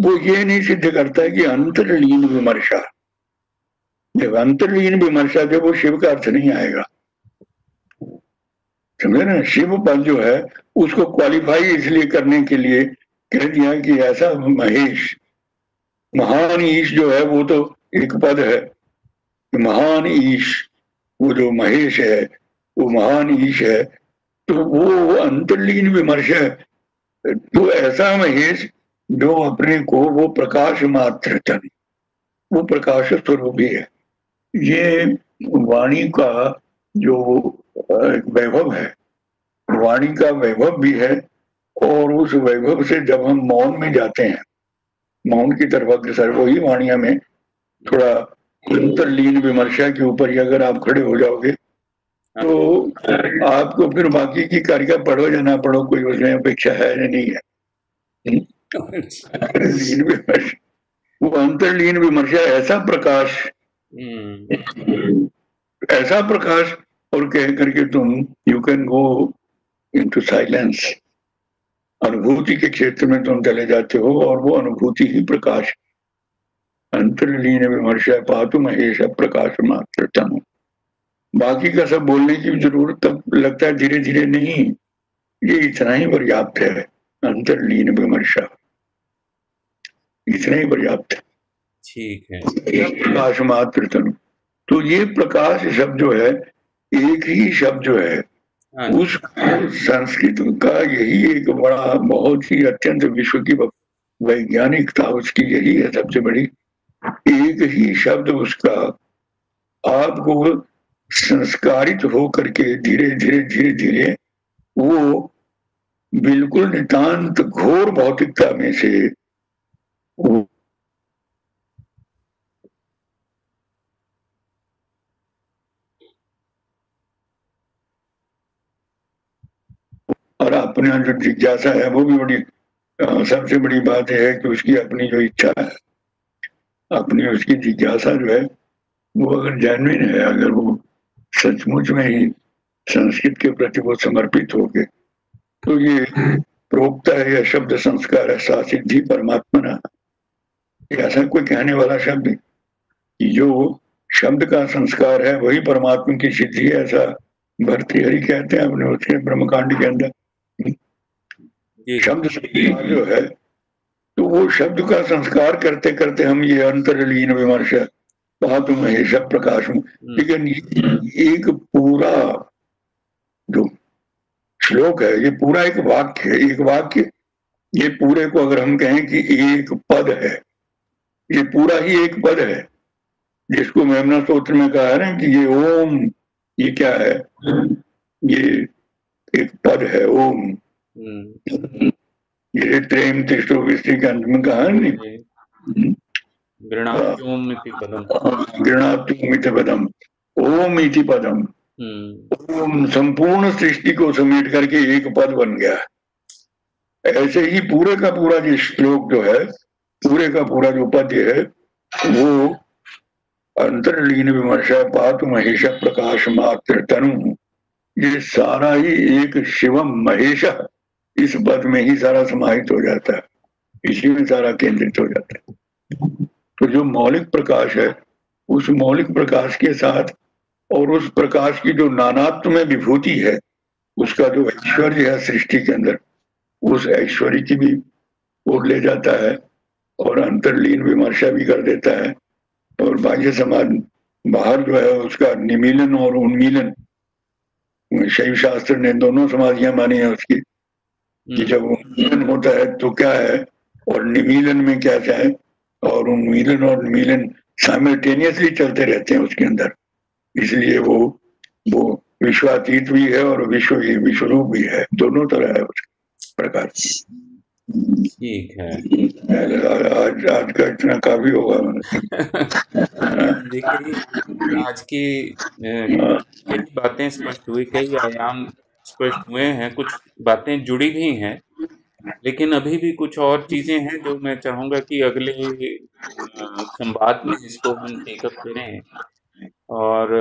वो ये नहीं सिद्ध करता है कि अंतरलीन विमर्शा, जब अंतरलीन विमर्शा जब वो शिव का अर्थ नहीं आएगा, समझे ना। शिव पद जो है उसको क्वालिफाई इसलिए करने के लिए कह दिया कि ऐसा महेश, महान ईश जो है वो तो एक पद है, महान ईश, वो जो महेश है वो महान ईश है, तो वो अंतर्लीन विमर्श है। तो ऐसा महेश जो अपने को वो प्रकाश मात्र तन, वो प्रकाश स्वरूप ही है। ये वाणी का जो वैभव है, वाणी का वैभव भी है, और उस वैभव से जब हम मौन में जाते हैं, मौन की तरफ अग्रसर, वही वाणिया में थोड़ा अंतरलीन विमर्शा के ऊपर ही अगर आप खड़े हो जाओगे तो आपको फिर बाकी की कारिका पढ़ो या ना पढ़ो कोई उसमें अपेक्षा है या नहीं है। वो अंतरलीन विमर्शा ऐसा प्रकाश, ऐसा प्रकाश, और कह करके तुम you can go into silence, अनुभूति के क्षेत्र में तुम चले जाते हो, और वो अनुभूति ही प्रकाश, अंतरलीन विमर्श है। पातु महेश प्रकाश मात्र तनु, बाकी का सब बोलने की जरूरत तब लगता है धीरे धीरे, नहीं, ये इतना ही पर्याप्त है, अंतरलीन विमर्शा इतना ही पर्याप्त है, ठीक है, प्रकाश मात्र तनु। तो ये प्रकाश शब्द जो है, एक ही शब्द जो है, उस संस्कृत का यही एक बड़ा, बहुत ही अत्यंत, विश्व की वैज्ञानिकता उसकी यही है सबसे बड़ी, एक ही शब्द उसका आपको संस्कारित हो करके धीरे धीरे धीरे धीरे वो बिल्कुल नितांत घोर भौतिकता में से और अपना जो जिज्ञासा है, वो भी बड़ी, सबसे बड़ी बात है कि उसकी अपनी जो इच्छा है, अपनी उसकी जिज्ञासा जो है वो अगर जैनविन है, अगर वो सचमुच में ही संस्कृत के प्रति वो समर्पित हो गए, तो ये प्रोक्ता है, यह शब्द संस्कार है, सा सिद्धि परमात्मना, ऐसा कोई कहने वाला शब्द कि जो शब्द का संस्कार है वही परमात्मा की सिद्धि है, ऐसा भर्तृहरि कहते हैं अपने उसके ब्रह्मकांड के अंदर। शब्द संस्कार जो है, तो वो शब्द का संस्कार करते करते हम ये अंतरलीन विमर्श, पातु महेश प्रकाश, लेकिन एक पूरा जो श्लोक है, ये पूरा एक वाक्य है, एक वाक्य ये पूरे को अगर हम कहें कि एक पद है, ये पूरा ही एक पद है, जिसको मेमना सूत्र में कह रहे हैं कि ये ओम, ये क्या है, ये एक पद है ओम। ये त्रयम त्रिशोविष्टि के अंत में कहा नहीं, गृणात्योमिति पदम, ओम इति पदम, ओम संपूर्ण सृष्टि को समेट करके एक पद बन गया है। ऐसे ही पूरे का पूरा जो श्लोक जो है, पूरे का पूरा जो पद्य है, वो अंतर्लीन विमर्शा पातु महेश प्रकाश मात्र तनु, ये सारा ही एक शिवम महेश इस पद में ही सारा समाहित हो जाता है, इसी में सारा केंद्रित हो जाता है। तो जो मौलिक प्रकाश है, उस मौलिक प्रकाश के साथ और उस प्रकाश की जो नानात्व में विभूति है, उसका जो ऐश्वर्य है सृष्टि के अंदर, उस ऐश्वर्य की भी ओर ले जाता है और अंतर्लीन विमर्शा भी कर देता है। और बाह्य समाज बाहर जो है उसका निमीलन और उन्मीलन शैव शास्त्र ने दोनों समाधियां मानी है उसकी, कि जब उन्मीलन होता है तो क्या है और निमीलन में क्या है, और उन्मीलन और निमीलन साइमल्टेनियसली चलते रहते हैं उसके अंदर, इसलिए वो विश्वातीत भी है और विश्वरूप भी है, दोनों तरह है उसका प्रकार। ठीक है, आज का इतना काफी होगा। देखिए आज की कई बातें स्पष्ट हुई, कई आयाम स्पष्ट हुए हैं, कुछ बातें जुड़ी भी हैं, लेकिन अभी भी कुछ और चीजें हैं जो मैं चाहूंगा कि अगले संवाद में इसको हम टेकअप करें। और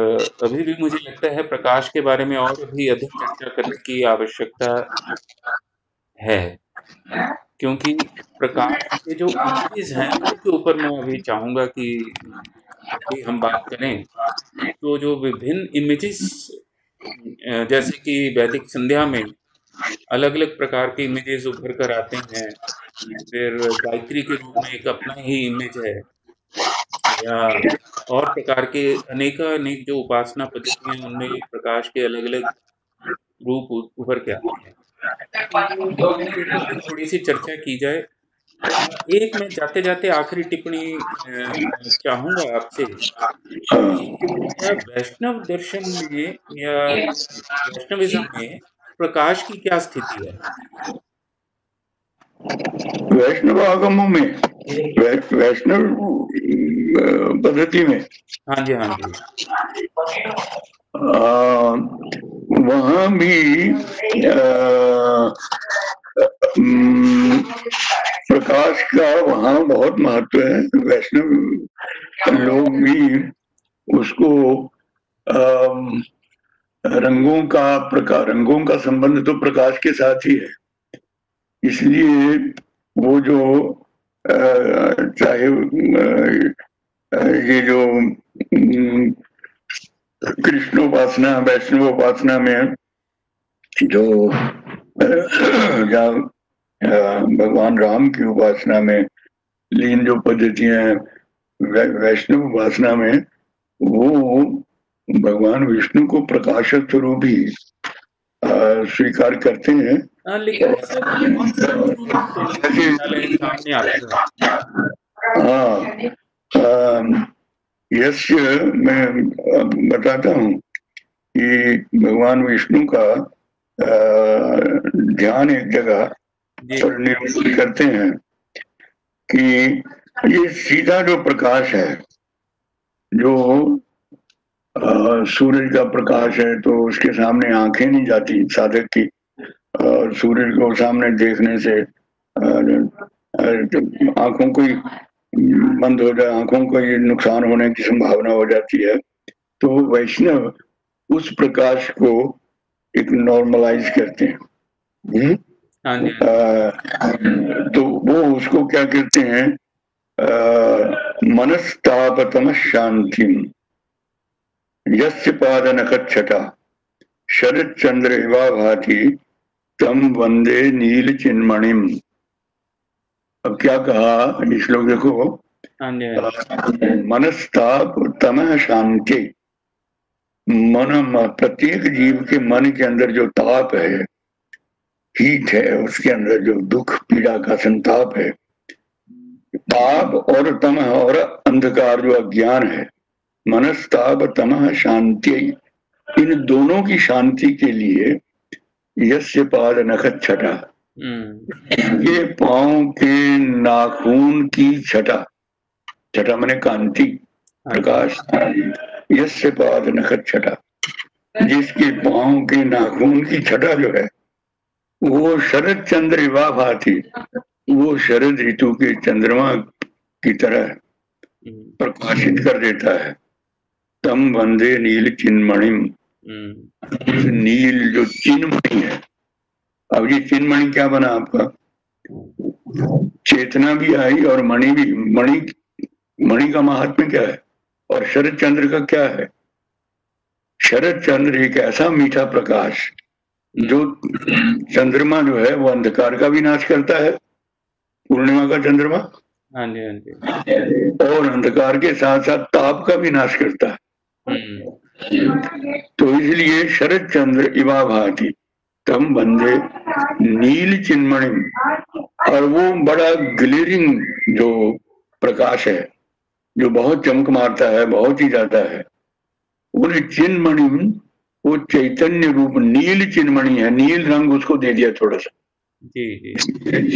अभी भी मुझे लगता है प्रकाश के बारे में और भी अधिक चर्चा करने की आवश्यकता है, क्योंकि प्रकाश के जो चीज हैं उसके ऊपर मैं अभी चाहूँगा कि हम बात करें। तो जो विभिन्न इमेजेस, जैसे कि वैदिक संध्या में अलग अलग प्रकार के इमेजेस उभर कर आते हैं, फिर गायत्री के रूप में एक अपना ही इमेज है, या और प्रकार के अनेक जो उपासना पद्धतियां हैं उनमें प्रकाश के अलग अलग रूप उभर के आते हैं। थोड़ी सी चर्चा की जाए। एक मैं जाते जाते आखिरी टिप्पणी चाहूंगा आपसे, वैष्णव दर्शन में या वैष्णविज्म में प्रकाश की क्या स्थिति है? वैष्णव आगमों में, वैष्णव पद्धति में, हाँ जी हाँ जी, वहाँ भी प्रकाश का वहाँ बहुत महत्व है। वैष्णव लोग भी उसको रंगों का संबंध तो प्रकाश के साथ ही है, इसलिए वो जो चाहे ये जो कृष्णोपासना वैष्णवोपासना में जो भगवान राम की उपासना में लीन जो पद्धतियां हैं, वैष्णव उपासना में वो भगवान विष्णु को प्रकाश स्वरूप ही स्वीकार करते हैं। यस, मैं अब बताता हूँ कि भगवान विष्णु का ध्यान एक जगह पर निरूपण करते हैं कि ये सीधा जो प्रकाश है, जो सूरज का प्रकाश है, तो उसके सामने आंखें नहीं जाती साधक की, और सूरज को सामने देखने से आंखों को बंद हो जाए, आंखों को ये नुकसान होने की संभावना हो जाती है। तो वैष्णव उस प्रकाश को एक नॉर्मलाइज करते हैं, तो वो उसको क्या कहते हैं, मनस्तापतम शांतिम यस्य पादनखच्छटा शरद चंद्र हिवा भाति तम वंदे नील चिन्मणिम। अब क्या कहा इस लोग, देखो, मनस्ताप तमः शांति, मन प्रत्येक जीव के मन के अंदर जो ताप है, हीट है, उसके अंदर जो दुख पीड़ा का संताप है, ताप और तमह और अंधकार जो अज्ञान है, मनस्ताप तमह शांति, इन दोनों की शांति के लिए यस्य पाद नखत छटा, ये पांव के नाखून की छटा, छटा माने कांति, प्रकाश, यस्य पाद नखत छटा, जिसके पांव के नाखून की छटा जो है वो शरद चंद्र वा भाति, वो शरद ऋतु के चंद्रमा की तरह प्रकाशित कर देता है। तम वंदे नील चिन्मणिम, नील जो चिन्मणि है। अब ये चिन्मणि क्या बना आपका? चेतना भी आई और मणि भी। मणि, मणि का महात्म्य क्या है और शरद चंद्र का क्या है? शरद चंद्र एक ऐसा मीठा प्रकाश, जो चंद्रमा जो है वो अंधकार का भी नाश करता है, पूर्णिमा का चंद्रमा, और अंधकार के साथ साथ ताप का भी नाश करता है। तो इसलिए शरद चंद्र इवा भाति तम बंदे नील चिन्मणिम, और वो बड़ा ग्लेरिंग जो प्रकाश है, जो बहुत चमक मारता है, बहुत ही जाता है, उन्हें चिन्मणिम, वो चैतन्य रूप नील चिन्मणि है, नील रंग उसको दे दिया थोड़ा सा,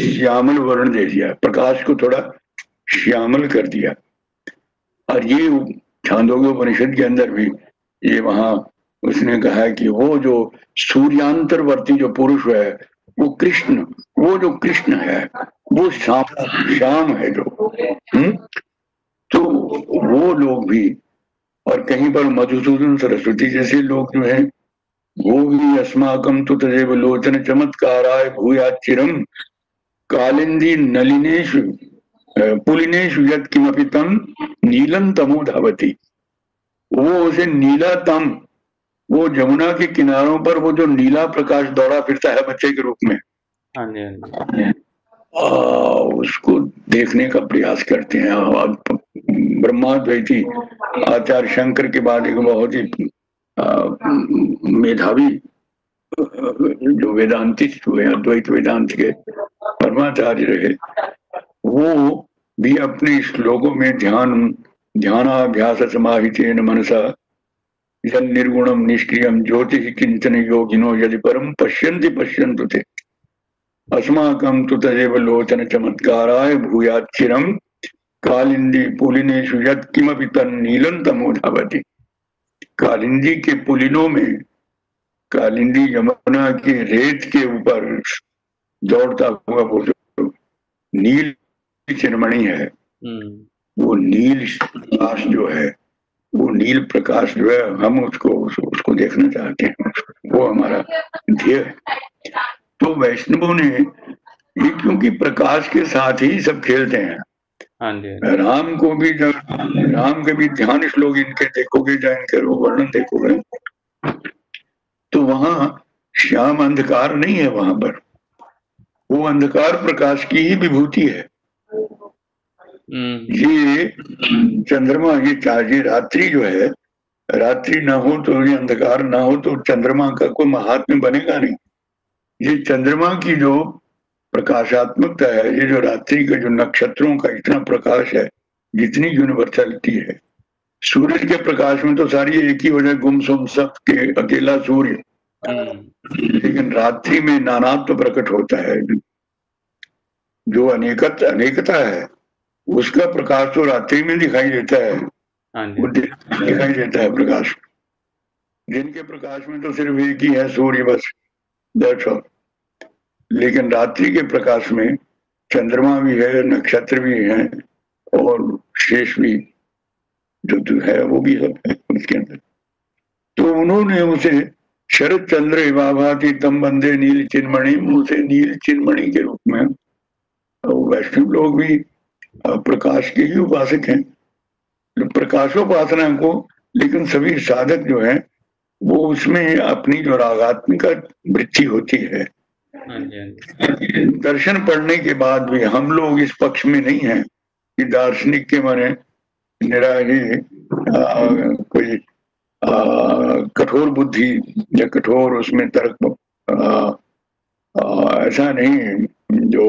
श्यामल वर्ण दे दिया, प्रकाश को थोड़ा श्यामल कर दिया। और ये छांदोग्य उपनिषद के अंदर भी ये वहां उसने कहा है कि वो जो सूर्यांतरवर्ती जो पुरुष है वो कृष्ण, वो जो कृष्ण है वो श्याम है जो। तो वो लोग भी, और कहीं पर मधुसूदन सरस्वती जैसे लोग जो हैं वो भी अस्माकम तु तदेव लोचन चमत्काराय भूया चिरम कालिंदी नलिनेशु पुलिनेशु यत् किमपि तम नीलम तमो धावती, वो उसे नीला तम, वो जमुना के किनारों पर वो जो नीला प्रकाश दौड़ा फिरता है बच्चे के रूप में, उसको देखने का प्रयास करते हैं। और ब्रह्माद्वैती आचार्य शंकर के बाद एक बहुत ही मेधावी जो वेदांति हुए, अद्वैत वेदांत के परमाचार्य रहे, वो भी अपने श्लोकों में ध्यानाभ्यास समाहितेन मनसा यन् निर्गुणम निष्क्रियम ज्योतिः किंचन योगिनो यदि परम पश्यन्ति पश्यन्तु ते अस्माकं तु तदेव लोचन चमत्काराय भूयात् चिरं कालिंदी पुलिनेषु यत् किमपि तन्नीलं तमो धावति। कालिंदी के पुलिनों में, कालिंदी यमुना के रेत के ऊपर दौड़ता हुआ वो जो नील चिन्मणि है, वो नील प्रकाश जो है, वो नील प्रकाश जो है, हम उसको देखना चाहते हैं, वो हमारा ध्येय है। तो वैष्णवों ने ये, क्योंकि प्रकाश के साथ ही सब खेलते हैं, राम को भी, जब राम के भी ध्यान श्लोक इनके देखोगे, जब इनके वर्णन देखोगे तो वहां श्याम अंधकार नहीं है, वहां पर वो अंधकार प्रकाश की ही विभूति है। ये चंद्रमा, ये रात्रि जो है, रात्रि ना हो तो ये अंधकार ना हो तो चंद्रमा का कोई महात्म्य बनेगा नहीं। ये चंद्रमा की जो प्रकाशात्मकता है, ये जो रात्रि के जो नक्षत्रों का इतना प्रकाश है, जितनी यूनिवर्सलिटी है, सूरज के प्रकाश में तो सारी एक ही हो जाए, गुमसुम सब के अकेला सूर्य, लेकिन रात्रि में नानात्व तो प्रकट होता है, जो अनेकता है, उसका प्रकाश तो रात्रि में दिखाई देता है, वो दिखाई देता है प्रकाश। दिन के प्रकाश में तो सिर्फ एक ही है सूर्य, बस, दैट्स ऑल। लेकिन रात्रि के प्रकाश में चंद्रमा भी है, नक्षत्र भी है, और शेष भी जो है वो भी सब है उसके अंदर। तो उन्होंने उसे शरद चंद्र इवाभाति तम बंदे नील चिन्मणि, उसे नील चिन्मणि के रूप में। वैष्णव लोग भी प्रकाश के ही उपासक हैं, तो प्रकाशोपासना को, लेकिन सभी साधक जो है वो उसमें अपनी जो रागात्मिका वृत्ति होती है, दर्शन पढ़ने के बाद भी हम लोग इस पक्ष में नहीं है कि दार्शनिक के माने निराली कोई कठोर बुद्धि या कठोर उसमें तर्क ऐसा नहीं जो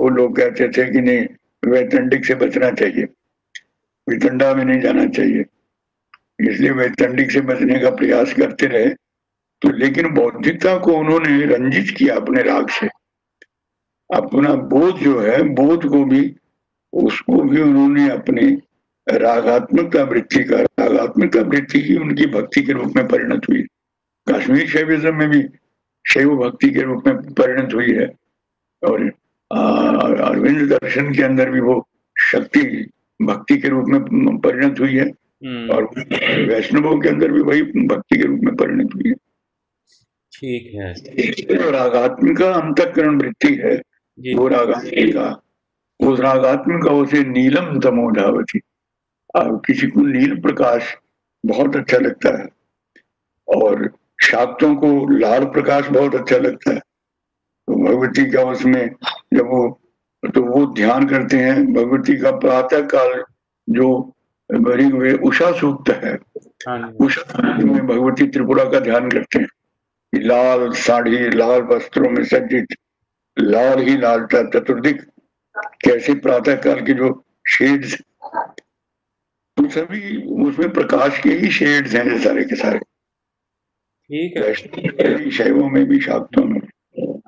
वो लोग कहते थे कि नहीं वैतंडिक से बचना चाहिए, वितंडा में नहीं जाना चाहिए, इसलिए वैतंडिक से बचने का प्रयास करते रहे। तो लेकिन बौद्धिकता को उन्होंने रंजित किया अपने राग से, अपना बोध जो है बोध को भी उसको भी उन्होंने अपने रागात्मकता वृत्ति का, रागात्मकता वृत्ति ही उनकी भक्ति के रूप में परिणत हुई। कश्मीर शैविज्म में भी शैव भक्ति के रूप में परिणत हुई है और अरविंद दर्शन के अंदर भी वो शक्ति भक्ति के रूप में परिणत हुई है और वैष्णवों के अंदर भी वही भक्ति के रूप में परिणत हुई है। ठीक है। और रागात्मिका अंतःकरण वृत्ति है वो रागात्मिका, उस रागात्मिका उसे नीलम तमोधावती। अब किसी को नील प्रकाश बहुत अच्छा लगता है और शाक्तों को लाल प्रकाश बहुत अच्छा लगता है। तो भगवती का उसमें जब वो तो वो ध्यान करते हैं भगवती का प्रातः काल जो भरी हुए उषा सूक्त है, उषा सूक्त में भगवती त्रिपुरा का ध्यान करते हैं। लाल साड़ी, लाल वस्त्रों में सज्जित, लाल ही लाल चतुर्दिक, कैसे प्रातः काल के जो शेड्स तो सभी उसमें प्रकाश के ही शेड्स हैं सारे के सारे। ठीक है। शैवों में भी शाक्तों में।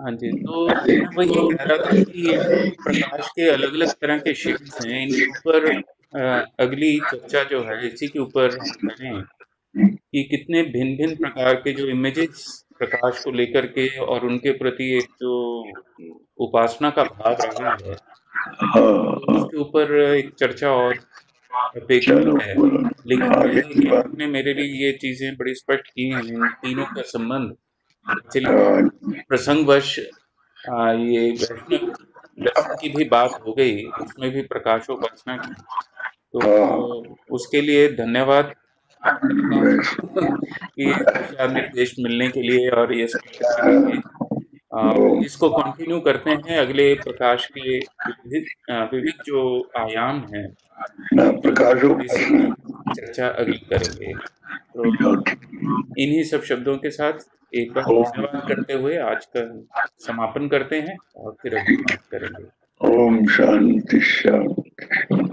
हाँ जी, तो वही कह रहा था कि प्रकाश के अलग अलग तरह के शेड्स हैं, इनके ऊपर अगली चर्चा जो है इसी के ऊपर करें कि कितने भिन्न भिन्न प्रकार के जो इमेजेस प्रकाश को लेकर के और उनके प्रति एक जो उपासना का भाव रहा है उसके ऊपर एक चर्चा और अपेक्षा है। लेकिन मेरे लिए ये चीजें बड़ी स्पष्ट की हैं, तीनों का संबंध प्रसंगवश ये दर्शन की भी बात हो गई, उसमें भी प्रकाशोपासना की, तो उसके लिए धन्यवाद कि निर्देश मिलने के लिए। और ये इसको कंटिन्यू करते हैं अगले प्रकाश के विविध जो आयाम हैं चर्चा अगली करेंगे। तो इन्हीं सब शब्दों के साथ एक बार धन्यवाद करते हुए आज का समापन करते हैं और फिर अगली बात करेंगे। ओम शांति शांति।